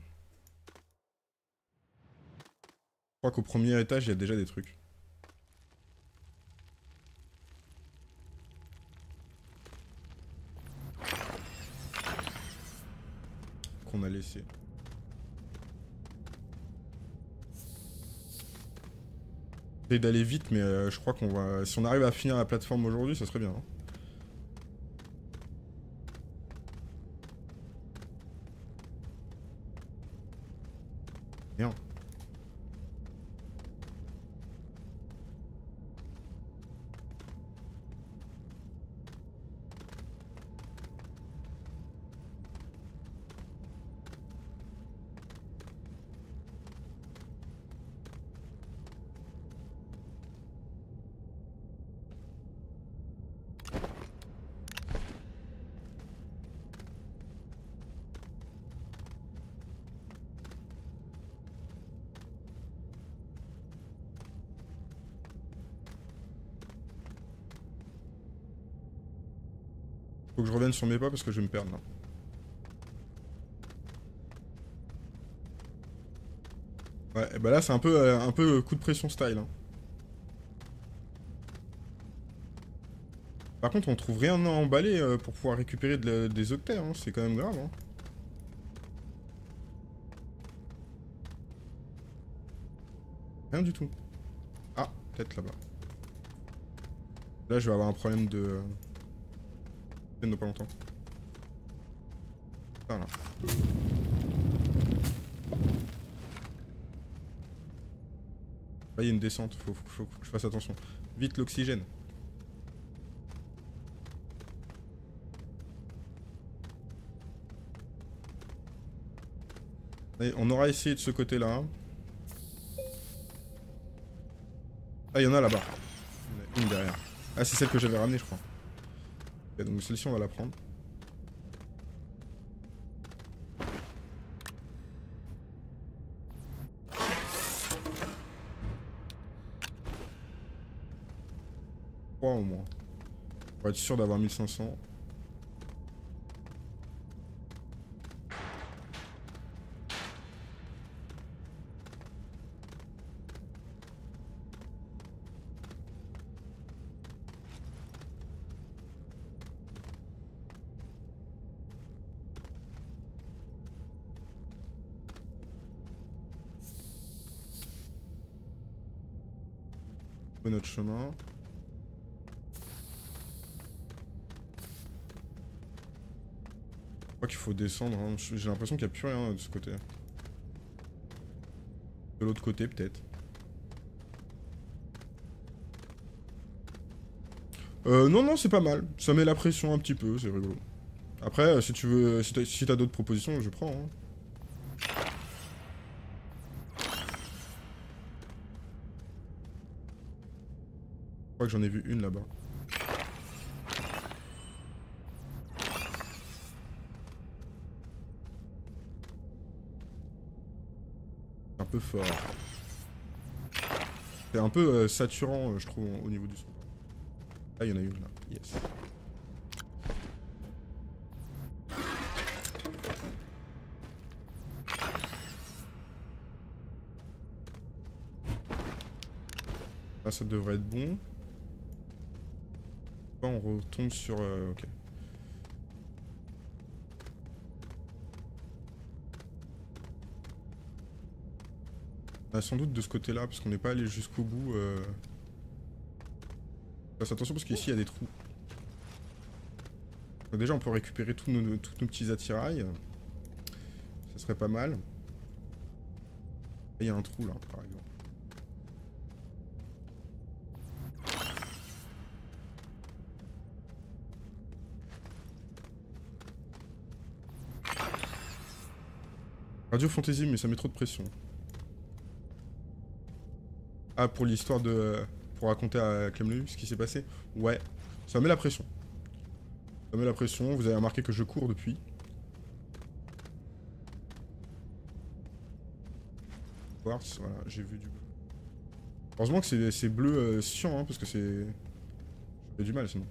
Je crois qu'au premier étage, il y a déjà des trucs. Qu'on a laissé. D'aller vite, mais euh, je crois qu'on va... Si on arrive à finir la plateforme aujourd'hui, ça serait bien. Hein. Bien. Faut que je revienne sur mes pas parce que je vais me perdre là. Ouais, et bah là c'est un peu, euh, un peu coup de pression style. Hein. Par contre, on trouve rien à emballer euh, pour pouvoir récupérer de la, des octets, hein. C'est quand même grave. Hein. Rien du tout. Ah, peut-être là-bas. Là, je vais avoir un problème de... Je viens de pas longtemps. Voilà. Là, il y a une descente, faut, faut, faut, faut que je fasse attention. Vite l'oxygène. Allez, on aura essayé de ce côté-là. Ah, il y en a là-bas. Une derrière. Ah, c'est celle que j'avais ramenée, je crois. Okay, donc celle-ci, on va la prendre. trois au moins. Pour être sûr d'avoir mille cinq cents. Notre chemin. Je crois qu'il faut descendre. Hein. J'ai l'impression qu'il n'y a plus rien de ce côté. De l'autre côté, peut-être. Euh, non, non, c'est pas mal. Ça met la pression un petit peu, c'est rigolo. Après, si tu veux, si t'as si t'as d'autres propositions, je prends. Hein. Je crois que j'en ai vu une là-bas. C'est un peu fort. C'est un peu euh, saturant, euh, je trouve, au niveau du son. Ah, il y en a une là. Yes. Là, ça devrait être bon. On retombe sur... Euh, ok. Ah, sans doute de ce côté-là, parce qu'on n'est pas allé jusqu'au bout. Euh... Fasse attention parce qu'ici il y a des trous. Donc, déjà on peut récupérer tous nos, tous nos petits attirails. Ça serait pas mal. Il y a un trou là, par exemple. Radio Fantasy, mais ça met trop de pression. Ah, pour l'histoire de... Euh, pour raconter à Clem Lelu ce qui s'est passé. Ouais, ça met la pression. Ça met la pression, vous avez remarqué que je cours depuis. Quartz, voilà, j'ai vu du bleu. Heureusement que c'est bleu euh, sciant, hein, parce que c'est... J'ai du mal sinon.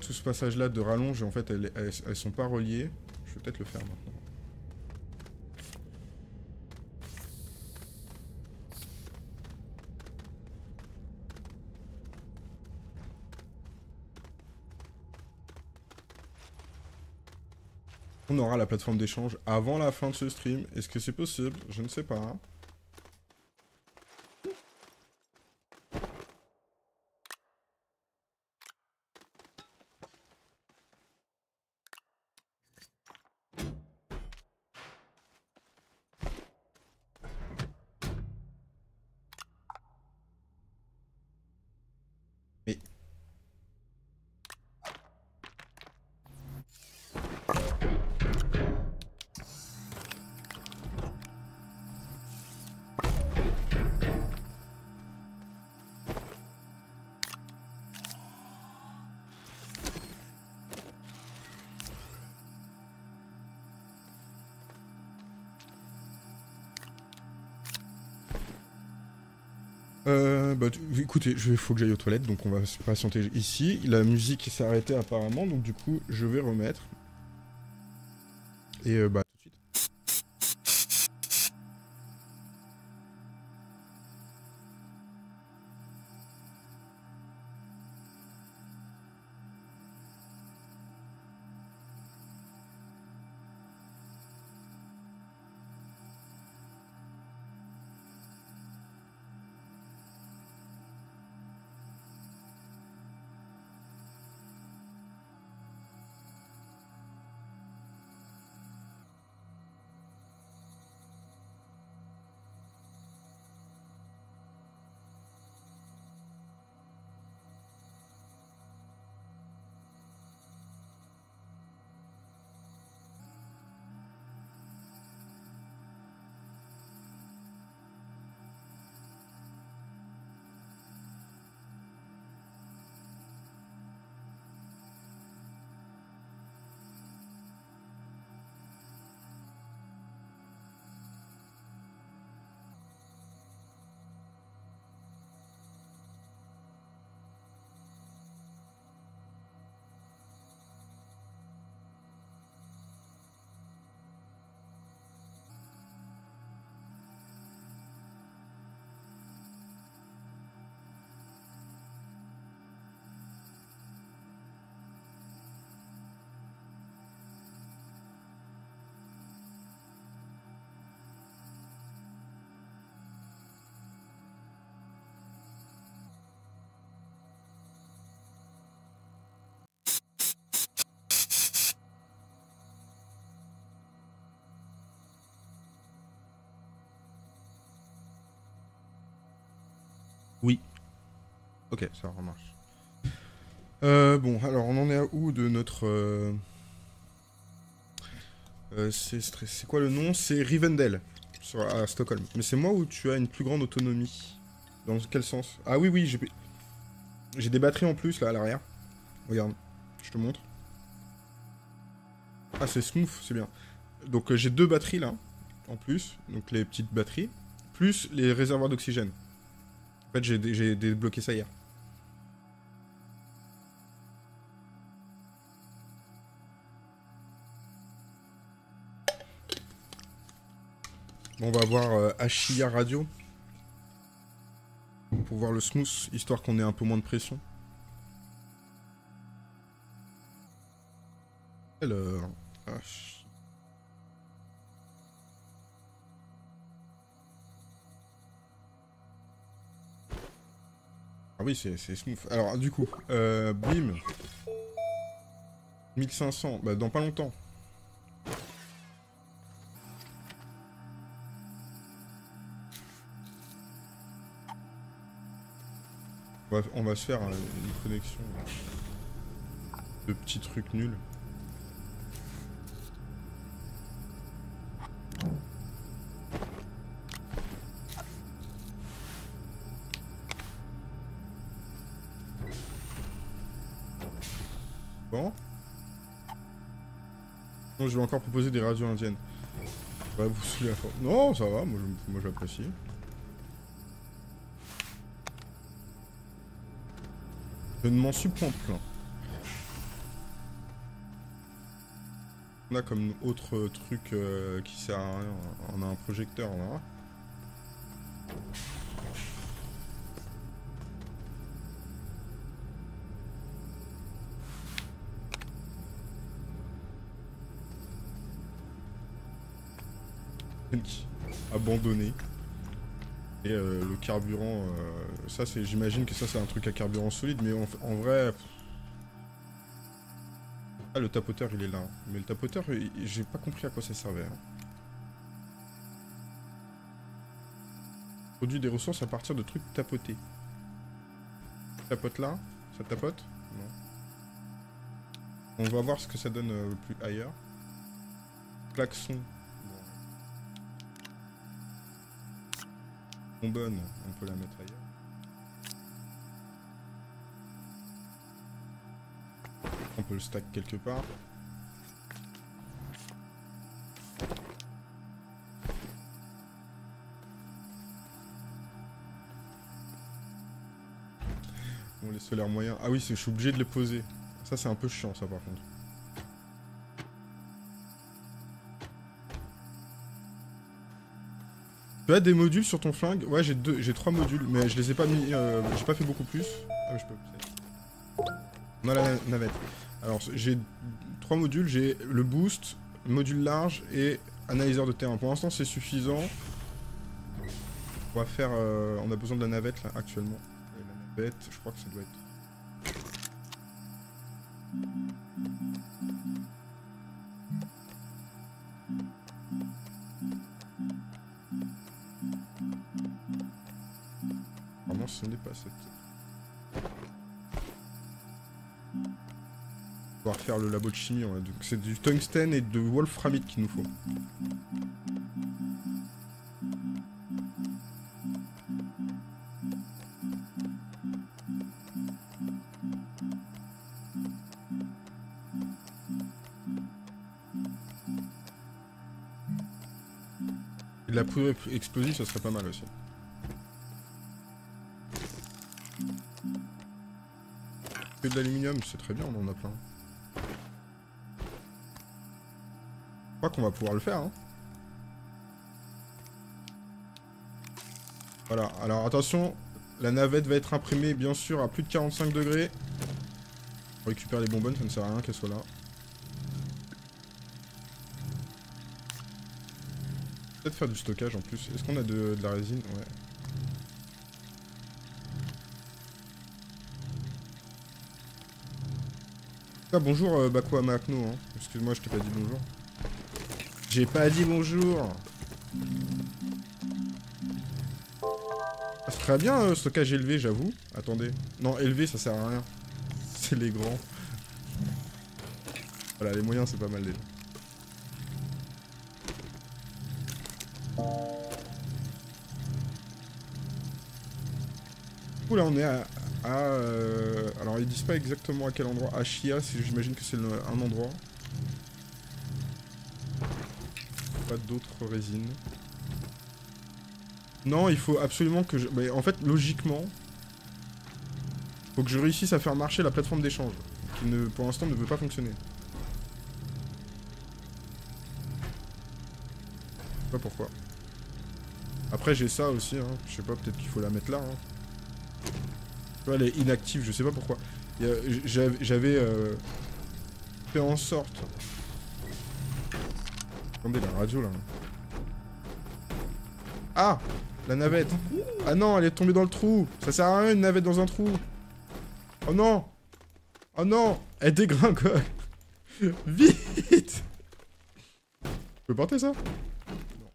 Tout ce passage là de rallonge, en fait elles, elles, elles sont pas reliées. Je vais peut-être le faire maintenant. On aura la plateforme d'échange avant la fin de ce stream. Est-ce que c'est possible? Je ne sais pas. Euh, bah, écoutez, il faut que j'aille aux toilettes, donc on va se patienter ici. La musique s'est arrêtée apparemment, donc du coup, je vais remettre. Et euh, bah... Oui. Ok, ça remarche. Euh, bon, alors on en est à où de notre... Euh... Euh, c'est quoi le nom? C'est Rivendell, sur, à Stockholm. Mais c'est moi où tu as une plus grande autonomie? Dans quel sens? Ah oui, oui, j'ai j'ai des batteries en plus, là, à l'arrière. Regarde, je te montre. Ah, c'est smooth, c'est bien. Donc euh, j'ai deux batteries, là, en plus. Donc les petites batteries, plus les réservoirs d'oxygène. En fait, j'ai dé j'ai débloqué ça hier. On va voir euh, Ashia Radio. Pour voir le smooth, histoire qu'on ait un peu moins de pression. Alors... Ashia. Ah oui, c'est smooth. Alors, du coup, euh, bim. mille cinq cents, bah, dans pas longtemps. On va, on va se faire hein, une connexion de petits trucs nuls. Non, je vais encore proposer des radios indiennes. Ouais, vous saoulez la forme. Non, ça va, moi, moi j'apprécie. Je ne m'en suis point plein. On a comme autre truc euh, qui sert à rien. On a un projecteur là. Abandonné. Et euh, le carburant, euh, ça c'est, j'imagine que ça c'est un truc à carburant solide, mais en, en vrai... Ah, le tapoteur il est là, mais le tapoteur, j'ai pas compris à quoi ça servait. Hein. Produit des ressources à partir de trucs tapotés. Tapote là, ça tapote? Non. On va voir ce que ça donne euh, plus ailleurs. Klaxon. Bonbonne, on peut la mettre ailleurs. On peut le stack quelque part. Bon, les solaires moyens. Ah oui, je suis obligé de les poser. Ça, c'est un peu chiant, ça, par contre. Tu as des modules sur ton flingue? Ouais, j'ai deux, j'ai trois modules, mais je les ai pas mis. Euh, j'ai pas fait beaucoup plus. Ah, mais je peux. On a la navette. Alors, j'ai trois modules. J'ai le boost, module large et analyseur de terrain. Pour l'instant, c'est suffisant. On va faire. Euh, on a besoin de la navette là actuellement. Et la navette, je crois que ça doit être. Apparemment, ce n'est pas cette. On va refaire le labo de chimie. Ouais. Donc c'est du tungstène et de wolframite qu'il nous faut. La poudre explosive, ça serait pas mal aussi. Que de l'aluminium, c'est très bien, on en a plein. Je crois qu'on va pouvoir le faire. Hein. Voilà, alors attention, la navette va être imprimée bien sûr à plus de quarante-cinq degrés. On récupère les bonbonnes, ça ne sert à rien qu'elle soit là. Peut-être faire du stockage en plus. Est-ce qu'on a de, de la résine? Ouais. Ah bonjour euh, Bako Amakno, hein. Excuse-moi, je t'ai pas dit bonjour. J'ai pas dit bonjour. Ça serait bien euh, stockage élevé, j'avoue. Attendez. Non, élevé, ça sert à rien. C'est les grands. Voilà, les moyens, c'est pas mal déjà. Là on est à, à euh, alors ils disent pas exactement à quel endroit, à Chia, j'imagine que c'est un endroit. Pas d'autres résines. Non, il faut absolument que je... Mais en fait logiquement faut que je réussisse à faire marcher la plateforme d'échange qui ne, pour l'instant ne veut pas fonctionner. Je sais pas pourquoi. Après j'ai ça aussi hein. Je sais pas, peut-être qu'il faut la mettre là hein. Elle est inactive, je sais pas pourquoi. J'avais euh, fait en sorte. Attendez, la radio là. Ah, la navette. Ah non, elle est tombée dans le trou. Ça sert à rien une navette dans un trou. Oh non. Oh non. Elle dégringole. Vite. Je peux porter ça? Non.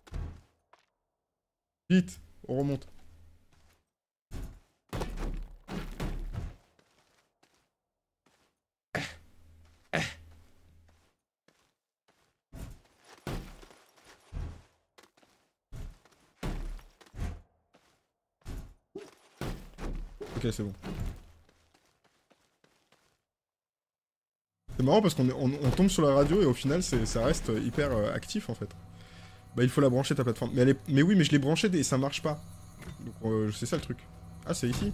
Vite, on remonte. Ok, c'est bon. C'est marrant parce qu'on on, on tombe sur la radio et au final ça reste hyper euh, actif en fait. Bah il faut la brancher ta plateforme. Mais, elle est, mais oui mais je l'ai branchée et ça marche pas. Donc euh, c'est ça le truc. Ah c'est ici.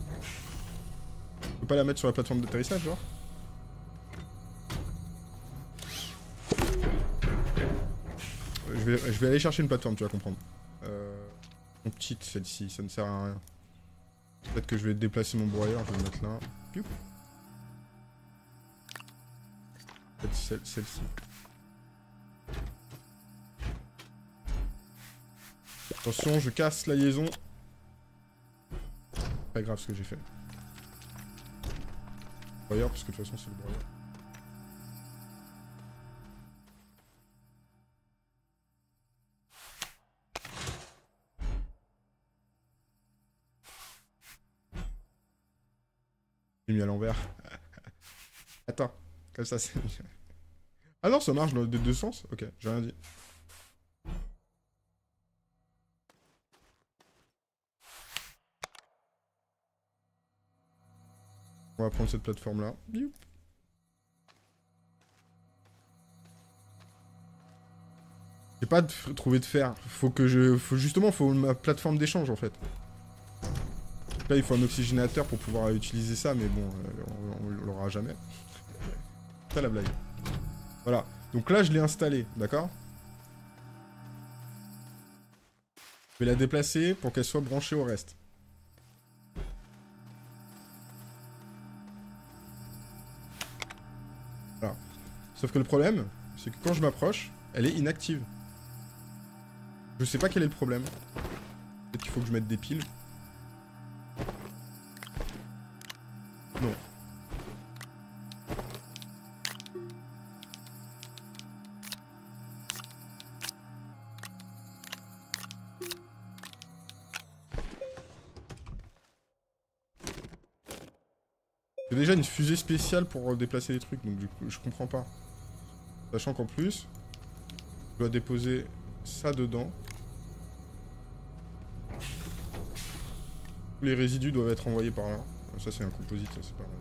Je peux pas la mettre sur la plateforme d'atterrissage genre. Euh, je, vais, je vais aller chercher une plateforme, tu vas comprendre. Euh, mon petite celle-ci, ça ne sert à rien. Peut-être que je vais déplacer mon broyeur, je vais le mettre là. Peut-être celle-ci. Attention, je casse la liaison. Pas grave ce que j'ai fait. Broyeur, parce que de toute façon c'est le broyeur. Mis à l'envers. Attends, comme ça c'est mieux. Ah non, ça marche dans les deux sens. Ok, j'ai rien dit. On va prendre cette plateforme là. J'ai pas trouvé de fer. Faut que je, faut justement, faut ma plateforme d'échange en fait. là il faut un oxygénateur pour pouvoir utiliser ça, mais bon, euh, on, on l'aura jamais. T'as la blague. Voilà, donc là je l'ai installé, d'accord? Je vais la déplacer pour qu'elle soit branchée au reste. Voilà. Sauf que le problème, c'est que quand je m'approche, elle est inactive. Je sais pas quel est le problème. Peut-être qu'il faut que je mette des piles. Non. C'est déjà une fusée spéciale pour déplacer les trucs, donc du coup, je comprends pas. Sachant qu'en plus, je dois déposer ça dedans. Les résidus doivent être envoyés par là. Ça, c'est un composite, ça, c'est pas mal.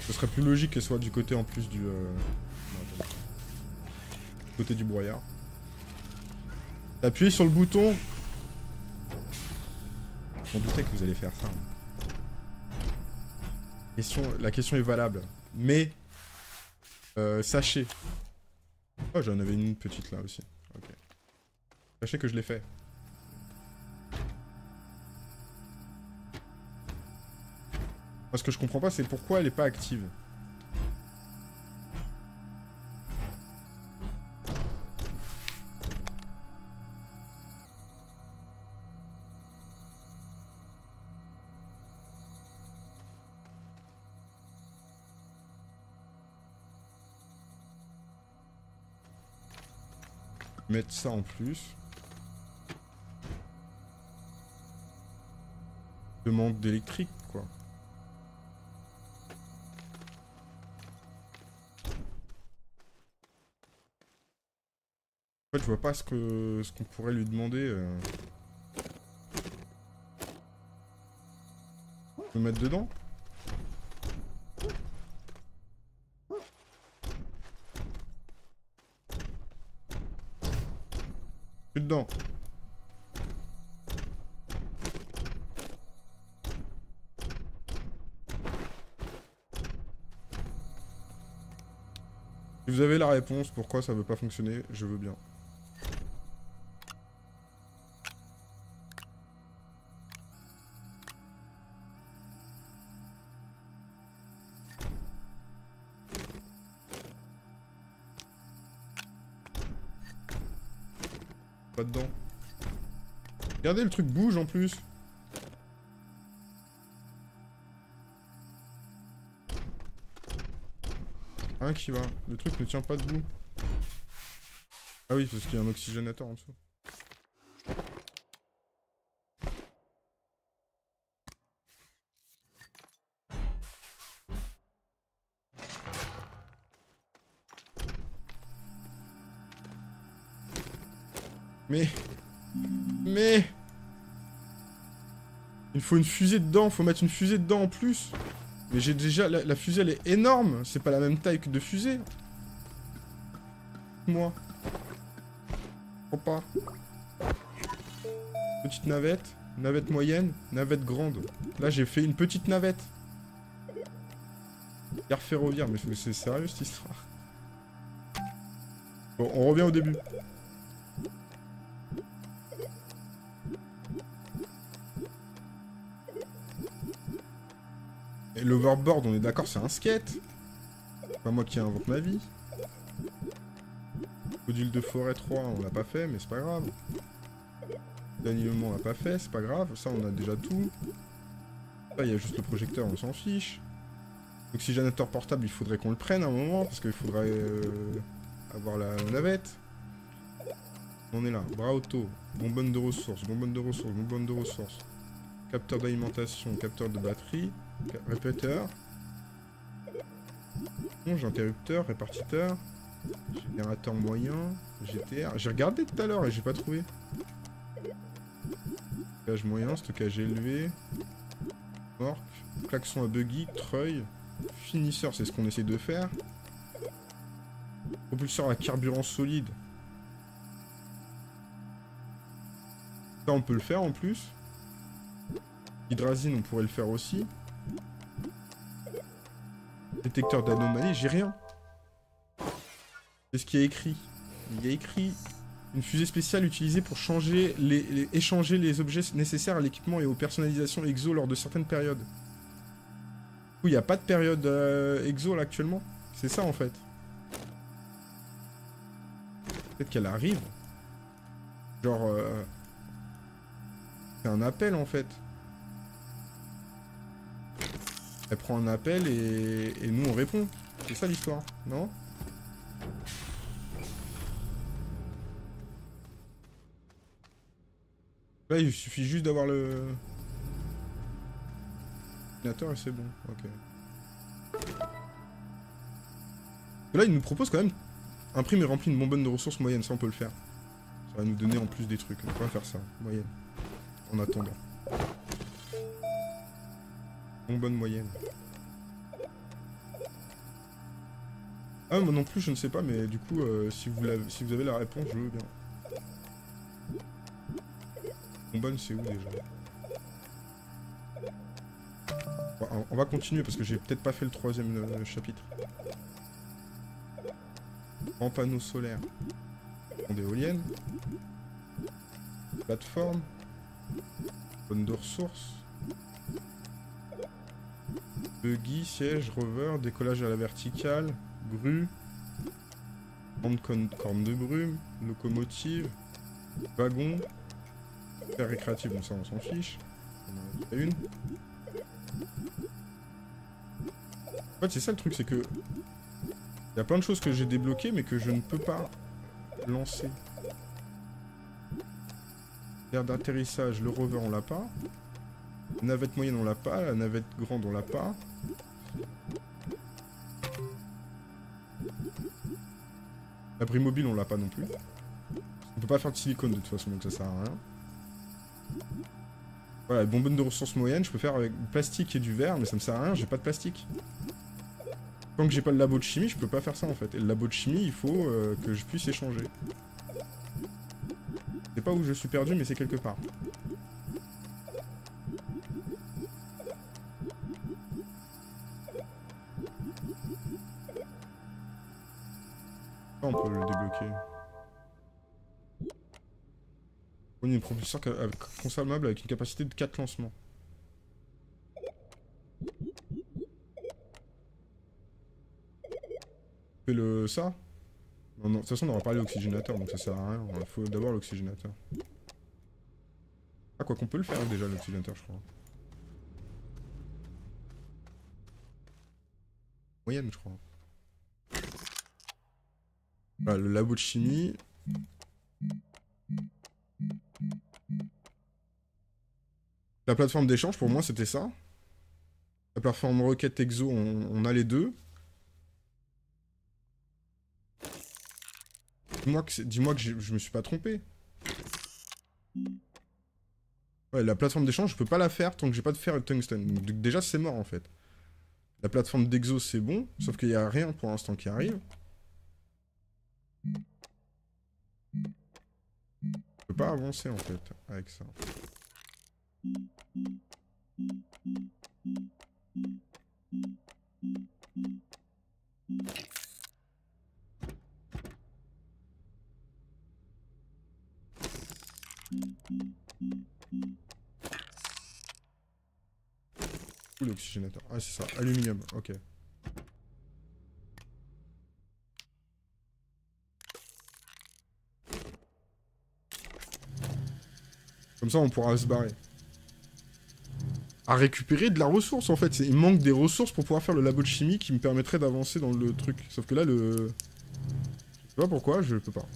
Ce serait plus logique qu'elle soit du côté en plus du... Euh... Non, du côté du broyard. Appuyez sur le bouton. Je m'en doutais que vous allez faire ça. La question, la question est valable. Mais... Euh, sachez... Oh, j'en avais une petite là aussi. Ok. Sachez que je l'ai fait. Moi, ce que je comprends pas, c'est pourquoi elle est pas active. Mettre ça en plus. Demande d'électrique, quoi. En fait, je vois pas ce que ce qu'on pourrait lui demander. Euh... Me mettre dedans. Dedans. Si vous avez la réponse pourquoi ça veut pas fonctionner, je veux bien. Dedans. Regardez, le truc bouge en plus. Rien qui va. Le truc ne tient pas debout. Ah oui, parce qu'il y a un oxygénateur en dessous. Mais... Mais... Il faut une fusée dedans, faut mettre une fusée dedans en plus. Mais j'ai déjà... La, la fusée, elle est énorme. C'est pas la même taille que de fusée. Moi. Je comprends pas. Petite navette. Navette moyenne. Navette grande. Là, j'ai fait une petite navette. Gare ferroviaire. Mais c'est sérieux, cette histoire. Bon, on revient au début. Et l'overboard, on est d'accord, c'est un skate. Pas moi qui invente ma vie. Module de forêt trois, on l'a pas fait, mais c'est pas grave. L'alignement, on l'a pas fait, c'est pas grave. Ça, on a déjà tout. Là, il y a juste le projecteur, on s'en fiche. L'oxygénateur portable, il faudrait qu'on le prenne à un moment, parce qu'il faudrait euh, avoir la navette. On est là. Bras auto, bonbonne de ressources, bonbonne de ressources, bonbonne de ressources. Capteur d'alimentation, capteur de batterie. Répéteur. Monge, interrupteur, répartiteur. Générateur moyen. G T R. J'ai regardé tout à l'heure et j'ai pas trouvé. Stockage moyen, stockage élevé. Orc. Klaxon à buggy, treuil. Finisseur, c'est ce qu'on essaie de faire. Propulseur à carburant solide. Ça, on peut le faire en plus. Hydrazine, on pourrait le faire aussi. Détecteur d'anomalie, j'ai rien. C'est ce qu'il y a écrit. Il y a écrit une fusée spéciale utilisée pour changer les, les, échanger les objets nécessaires à l'équipement et aux personnalisations exo lors de certaines périodes. Du coup, il n'y a pas de période euh, exo là actuellement. C'est ça en fait. Peut-être qu'elle arrive. Genre... Euh... C'est un appel en fait. Elle prend un appel et, et nous on répond. C'est ça l'histoire, non? Là il suffit juste d'avoir le... ordinateur et c'est bon, ok. Là il nous propose quand même imprime et remplit une bonbonne de ressources moyennes, ça on peut le faire. Ça va nous donner en plus des trucs, on va faire ça, moyenne. En attendant. Bonbonne moyenne. Ah moi non plus je ne sais pas, mais du coup euh, si, vous l'avez, si vous avez la réponse je veux bien. Bonbonne c'est où déjà? Bon, on va continuer parce que j'ai peut-être pas fait le troisième euh, chapitre. En panneau solaire. En éolienne. Plateforme. Bonne de ressources. Buggy, siège, rover, décollage à la verticale, grue, corne de brume, locomotive, wagon, fer récréatif, bon ça on s'en fiche. On en a une. En fait c'est ça le truc, c'est que il y a plein de choses que j'ai débloquées mais que je ne peux pas lancer. L'air d'atterrissage, le rover on l'a pas. La navette moyenne on l'a pas, la navette grande on l'a pas. L'abri mobile on l'a pas non plus. On peut pas faire de silicone de toute façon donc ça sert à rien. Voilà, les bonbonnes de ressources moyennes je peux faire avec du plastique et du verre mais ça me sert à rien, j'ai pas de plastique. Tant que j'ai pas le labo de chimie je peux pas faire ça en fait. Et le labo de chimie il faut euh, que je puisse échanger. Je sais pas où je suis perdu, mais c'est quelque part. Là, on peut le débloquer. On est un propulseur consommable avec une capacité de quatre lancements. Fais le ça. Non, non, de toute façon on n'aura pas l'oxygénateur donc ça sert à rien, il faut d'abord l'oxygénateur. Ah quoi qu'on peut le faire déjà l'oxygénateur je crois. Moyenne je crois. Voilà, le labo de chimie. La plateforme d'échange pour moi c'était ça. La plateforme requête exo on, on a les deux. Dis-moi que, dis-moi que je me suis pas trompé. Ouais, la plateforme d'échange, je peux pas la faire tant que j'ai pas de fer et de tungstone. Donc, déjà, c'est mort en fait. La plateforme d'exo, c'est bon, sauf qu'il y a rien pour l'instant qui arrive. Je peux pas avancer en fait avec ça. Où l'oxygénateur? Ah c'est ça, aluminium, ok. Comme ça on pourra se barrer. À récupérer de la ressource en fait, il manque des ressources pour pouvoir faire le labo de chimie qui me permettrait d'avancer dans le truc. Sauf que là le... Je sais pas pourquoi, je peux pas.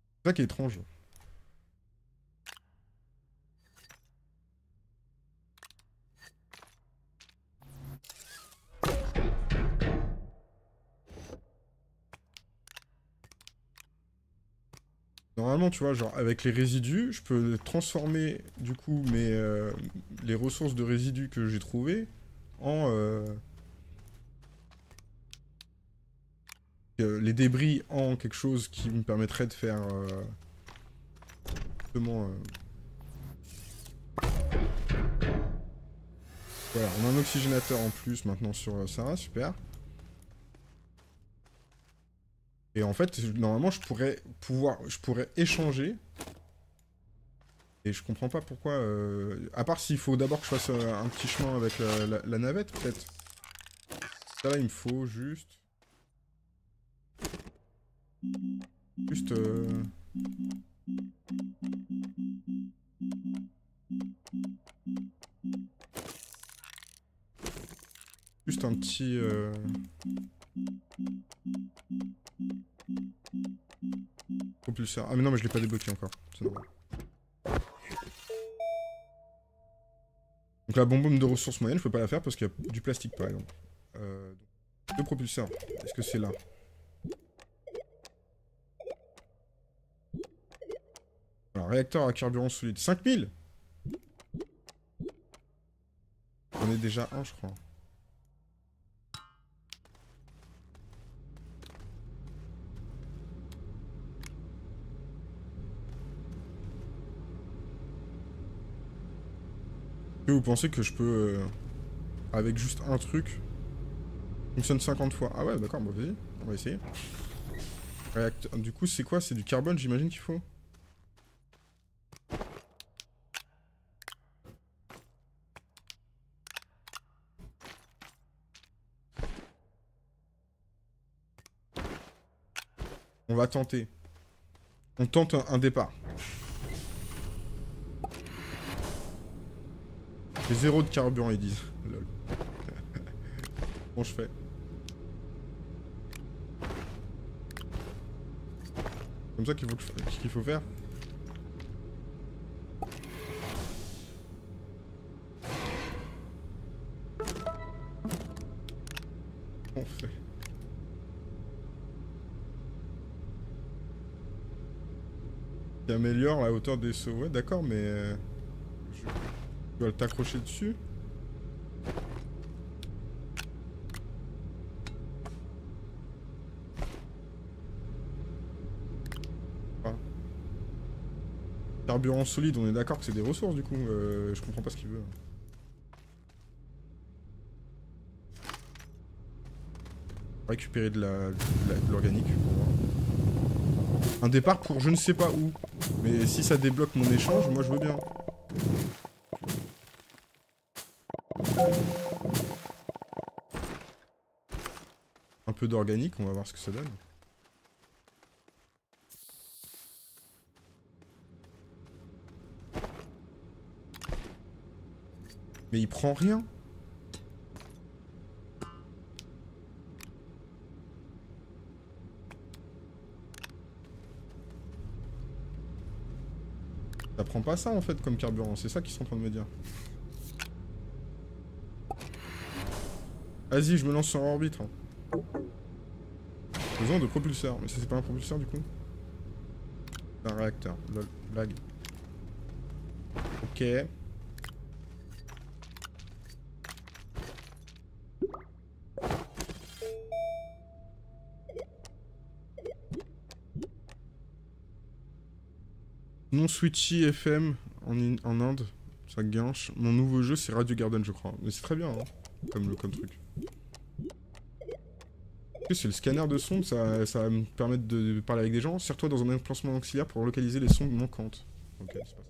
C'est ça qui est étrange. Normalement, tu vois, genre avec les résidus, je peux transformer du coup mes euh, les ressources de résidus que j'ai trouvées en... Euh... les débris en quelque chose qui me permettrait de faire... Euh... Justement... Euh... Voilà, on a un oxygénateur en plus maintenant sur Sarah, super. Et en fait, normalement, je pourrais pouvoir... Je pourrais échanger... Et je comprends pas pourquoi... Euh... À part s'il faut d'abord que je fasse euh, un petit chemin avec la, la, la navette, peut-être. Ça, là, il me faut juste... Juste... Euh... Juste un petit... Euh... Propulseur. Ah mais non, mais je l'ai pas débloqué encore. C'est normal. Donc la bombe de ressources moyennes, je peux pas la faire parce qu'il y a du plastique par exemple. Euh, donc, deux propulseurs. Est-ce que c'est là? Alors, réacteur à carburant solide. cinq mille! On est déjà un, je crois. Que vous pensez que je peux, euh, avec juste un truc, fonctionne cinquante fois? Ah ouais, d'accord, bah vas-y, on va essayer. Réacteur... Du coup, c'est quoi? C'est du carbone, j'imagine qu'il faut. On va tenter. On tente un, un départ. J'ai zéro de carburant, ils disent. Lol. Bon, je fais. Comme ça qu'il faut, qu'il faut faire. On fait. Il améliore la hauteur des sauts. Ouais, d'accord, mais... Euh... Tu dois t'accrocher dessus. Ah. Carburant solide, on est d'accord que c'est des ressources du coup. Euh, je comprends pas ce qu'il veut. Récupérer de la, de l'organique. Un départ pour je ne sais pas où. Mais si ça débloque mon échange, moi je veux bien. Un peu d'organique, on va voir ce que ça donne. Mais il prend rien. Ça prend pas ça en fait comme carburant, c'est ça qu'ils sont en train de me dire. Vas-y, je me lance sur orbite. Besoin de propulseur. Mais ça, c'est pas un propulseur, du coup? C'est un réacteur. Lol, blague. Ok. Non-switchy F M en, en Inde. Ça guinche. Mon nouveau jeu, c'est Radio Garden, je crois. Mais c'est très bien, hein. Comme, le, comme truc. C'est le scanner de sondes, ça, ça va me permettre de, de parler avec des gens. Sers-toi dans un emplacement auxiliaire pour localiser les sondes manquantes. Ok, c'est pas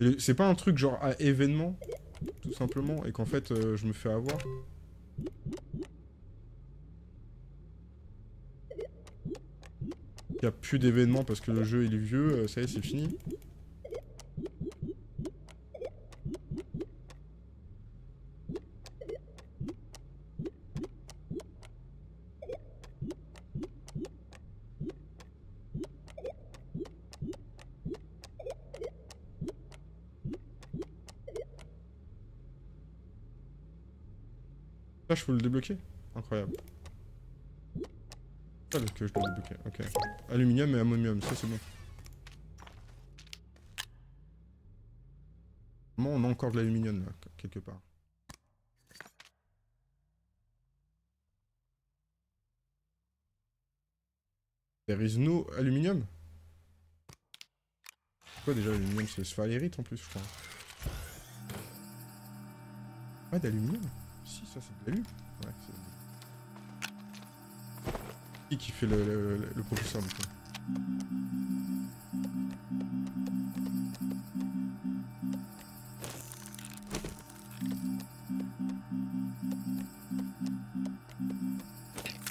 ça. C'est pas un truc genre à événement, tout simplement, et qu'en fait euh, je me fais avoir. Il n'y a plus d'événements parce que le jeu il est vieux, ça y est, c'est fini. Ça, je peux le débloquer? Incroyable. Ah, parce que je dois débloquer, ok. Aluminium et ammonium, ça c'est bon. Comment on a encore de l'aluminium là, quelque part. There is no aluminium? Quoi déjà l'aluminium? C'est sphalérite en plus, je crois. Ouais, d'aluminium? Si, ça c'est de l'alu. Ouais, c'est de l'alu. Qui qui fait le, le, le, le professeur du coup?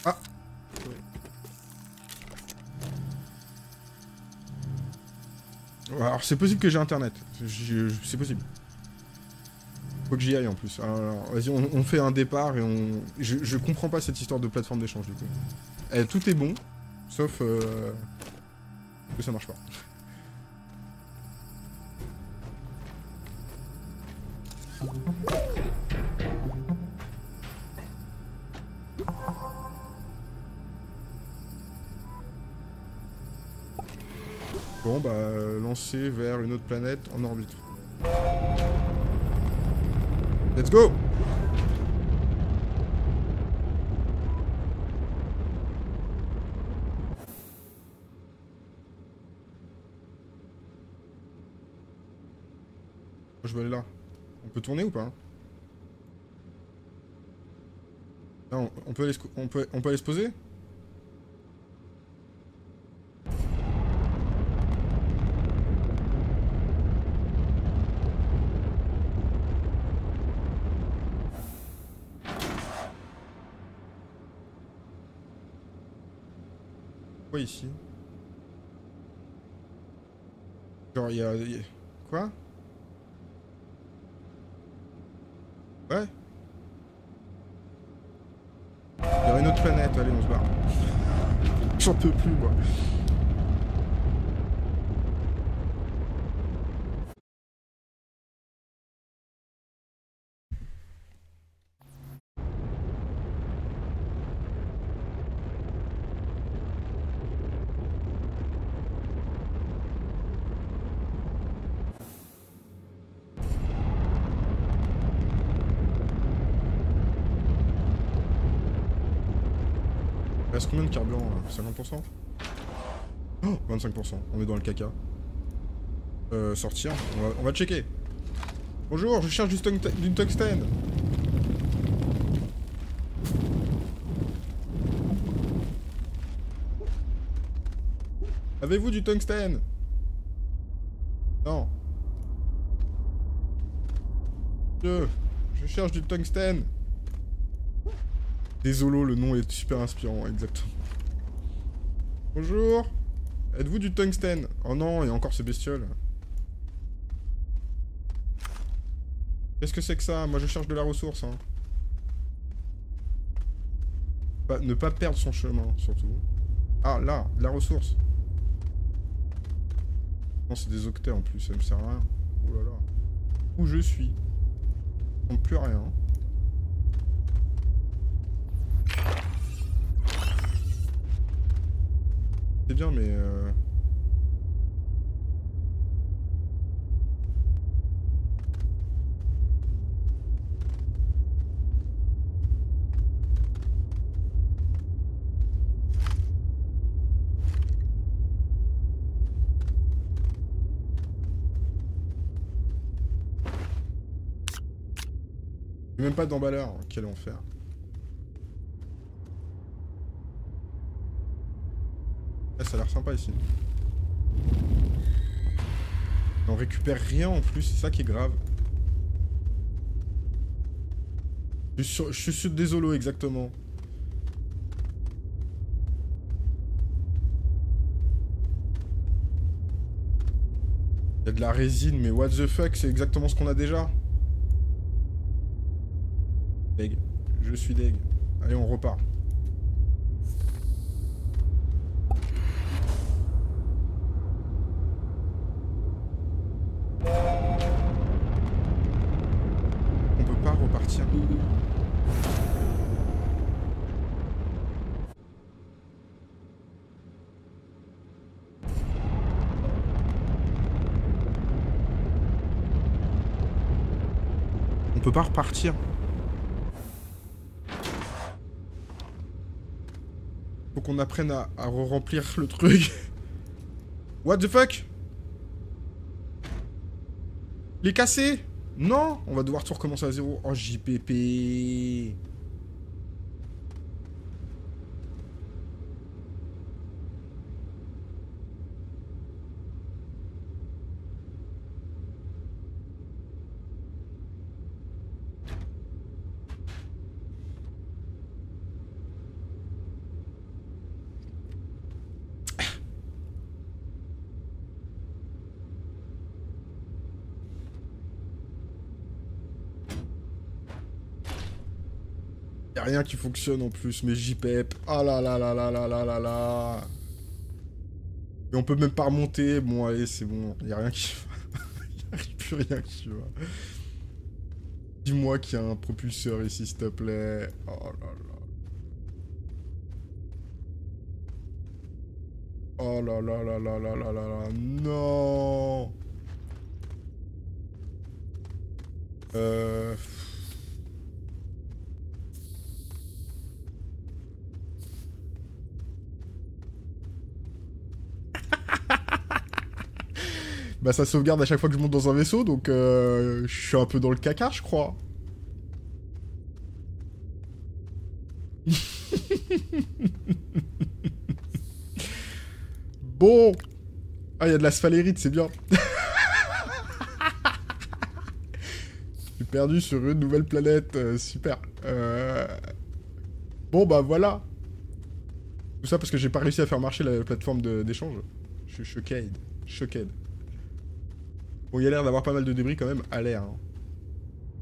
Ah oui. Alors c'est possible que j'ai internet, c'est possible. Faut que j'y aille en plus. Alors, alors vas-y, on, on fait un départ et on... Je, je comprends pas cette histoire de plateforme d'échange du coup. Eh, tout est bon, sauf euh, que ça marche pas. Bon bah, lancer vers une autre planète en orbite. Let's go! Je vais aller là. On peut tourner ou pas? Non, on peut aller se, on peut, on peut aller se poser? Quoi ici? Genre il y a... Y a... Quoi? Ouais. Il y a une autre planète, allez on se barre. J'en peux plus moi. Il reste combien de carburant là? cinquante pour cent? Oh, vingt-cinq pour cent, on est dans le caca. Euh, sortir, on va, on va checker. Bonjour, je cherche du du tungstène. Avez-vous du tungstène? Non. Je, je cherche du tungstène. Désolé, le nom est super inspirant, exactement. Bonjour. Êtes-vous du tungstène? Oh non, il y a encore ces bestioles. Qu'est-ce que c'est que ça? Moi je cherche de la ressource. Hein. Bah, ne pas perdre son chemin, surtout. Ah, là, de la ressource. Non, c'est des octets en plus, ça me sert à rien. Oh là là. Où je suis? On ne plus rien. C'est bien, mais... Euh... J'ai même pas d'emballeur, hein. Quel enfer. Ça a l'air sympa ici. On récupère rien en plus, c'est ça qui est grave. Je suis sur, je suis désolé exactement. Il y a de la résine, mais what the fuck, c'est exactement ce qu'on a déjà. Deg, je suis deg. Allez, on repart. peut pas repartir. Faut qu'on apprenne à, à re-remplir le truc. What the fuck? Il est cassé? Non! On va devoir tout recommencer à zéro. Oh, J P P! Rien qui fonctionne en plus, mais J P E P. Ah là là là là là là là là. Et on peut même pas remonter. Bon, allez, c'est bon. Il n'y a rien qui va. Il n'y a plus rien qui va. Dis-moi qu'il y a un propulseur ici, s'il te plaît. Oh là là. Oh là là là là là là là là. Non. Euh... Bah ça sauvegarde à chaque fois que je monte dans un vaisseau, donc euh, je suis un peu dans le caca, je crois. Bon. Ah, il y a de la sphalérite, c'est bien. Je suis perdu sur une nouvelle planète, euh, super. Euh... Bon bah voilà. Tout ça parce que j'ai pas réussi à faire marcher la plateforme d'échange. Je suis choqué. Choqué. Bon, il y a l'air d'avoir pas mal de débris quand même, à l'air. Hein.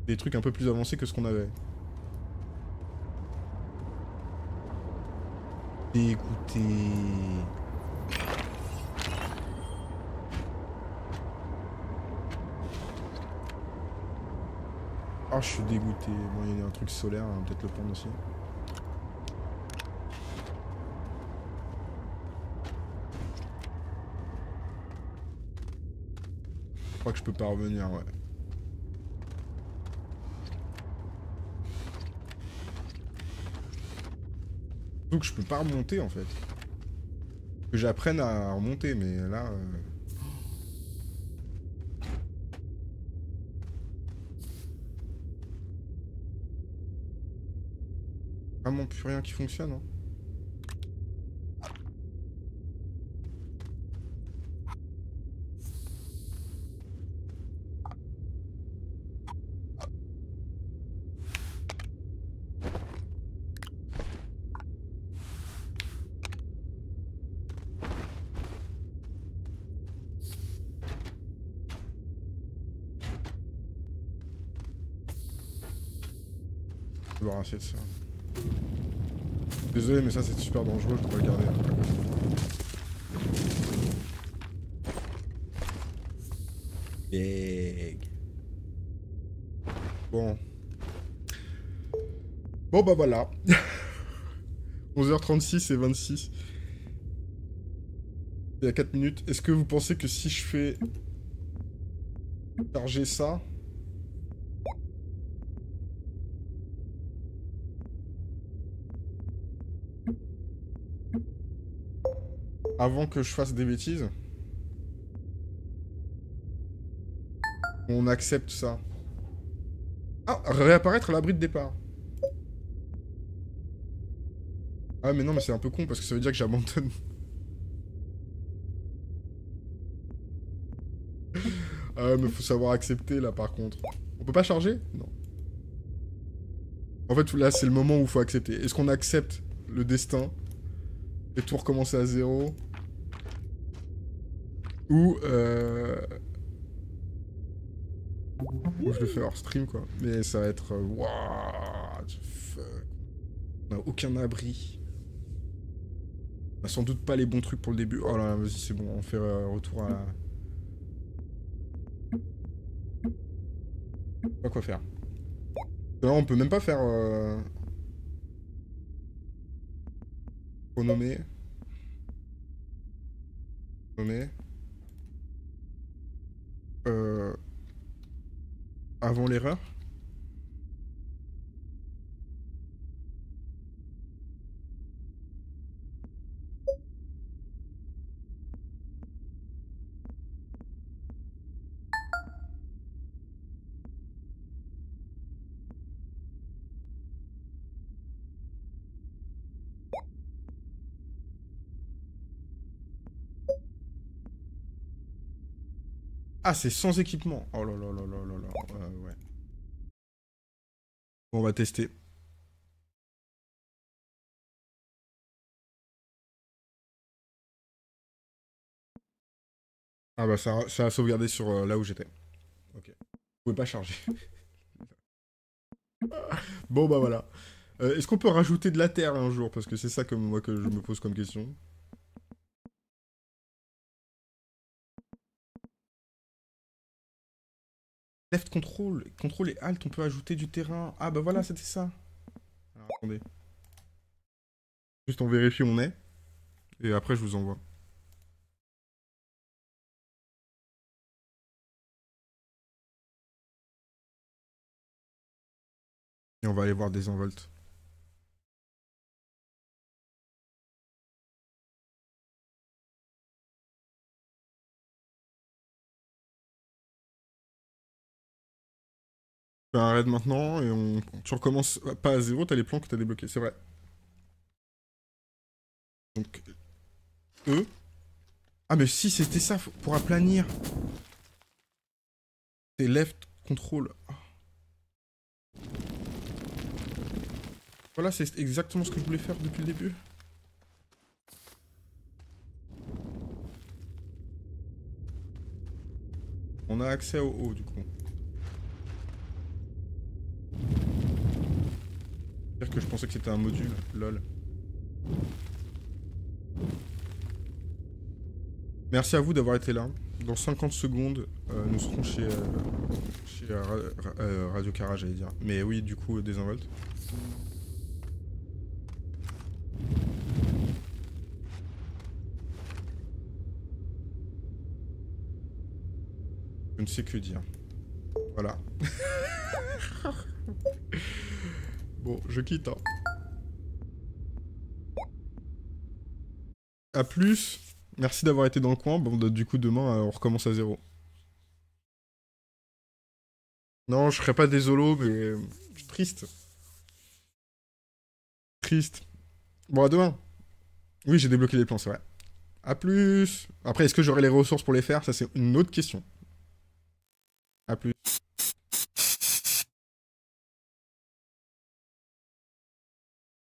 Des trucs un peu plus avancés que ce qu'on avait. Écoutez... Ah, oh, je suis dégoûté. Bon, il y a un truc solaire, on va peut-être le prendre aussi. Je crois que je peux pas revenir, ouais. Donc je peux pas remonter en fait. Que j'apprenne à remonter, mais là... Euh... Vraiment plus rien qui fonctionne, hein. De ça. Désolé, mais ça c'est super dangereux, je dois le garder. Big. Bon. Bon bah voilà. onze heures trente-six et vingt-six. Il y a quatre minutes. Est-ce que vous pensez que si je fais charger ça... Avant que je fasse des bêtises. On accepte ça. Ah, réapparaître à l'abri de départ. Ah mais non, mais c'est un peu con parce que ça veut dire que j'abandonne. Ah mais faut savoir accepter là par contre. On peut pas charger? Non. En fait là c'est le moment où faut accepter. Est-ce qu'on accepte le destin et tout recommencer à zéro? Ou euh... Moi, je le fais hors stream quoi. Mais ça va être... What the fuck. On a aucun abri. On a sans doute pas les bons trucs pour le début. Oh là là, vas-y c'est bon, on fait euh, retour à... Je sais pas quoi faire. Là on peut même pas faire... Euh... Nommé. Nommé. Euh... Avant l'erreur. Ah, c'est sans équipement. Oh là là là là là là. Euh, ouais. Bon, on va tester. Ah bah ça, ça a sauvegardé sur euh, là où j'étais. Ok. Vous pouvez pas charger. Bon bah voilà. Euh, Est-ce qu'on peut rajouter de la terre un jour? Parce que c'est ça que moi que je me pose comme question. Left control, contrôle et alt, on peut ajouter du terrain. Ah bah voilà, c'était ça. Alors attendez. Juste on vérifie où on est. Et après je vous envoie. Et on va aller voir des envoltes. Je fais un raid maintenant et on... tu recommences pas à zéro, t'as les plans que t'as débloqués, c'est vrai. Donc, E. Ah mais si, c'était ça, pour aplanir. C'est left control. Oh. Voilà, c'est exactement ce que je voulais faire depuis le début. On a accès au haut, du coup. C'est-à-dire que je pensais que c'était un module, lol. Merci à vous d'avoir été là. Dans cinquante secondes, euh, nous serons chez, euh, chez euh, ra euh, Radio Cara, j'allais dire. Mais oui, du coup, euh, désinvolte. Je ne sais que dire. Voilà. Bon, je quitte. Hein. A plus. Merci d'avoir été dans le coin. Bon, du coup, demain, on recommence à zéro. Non, je serai pas désolé, mais je suis triste. Triste. Bon, à demain. Oui, j'ai débloqué les plans, c'est vrai. A plus. Après, est-ce que j'aurai les ressources pour les faire? Ça, c'est une autre question.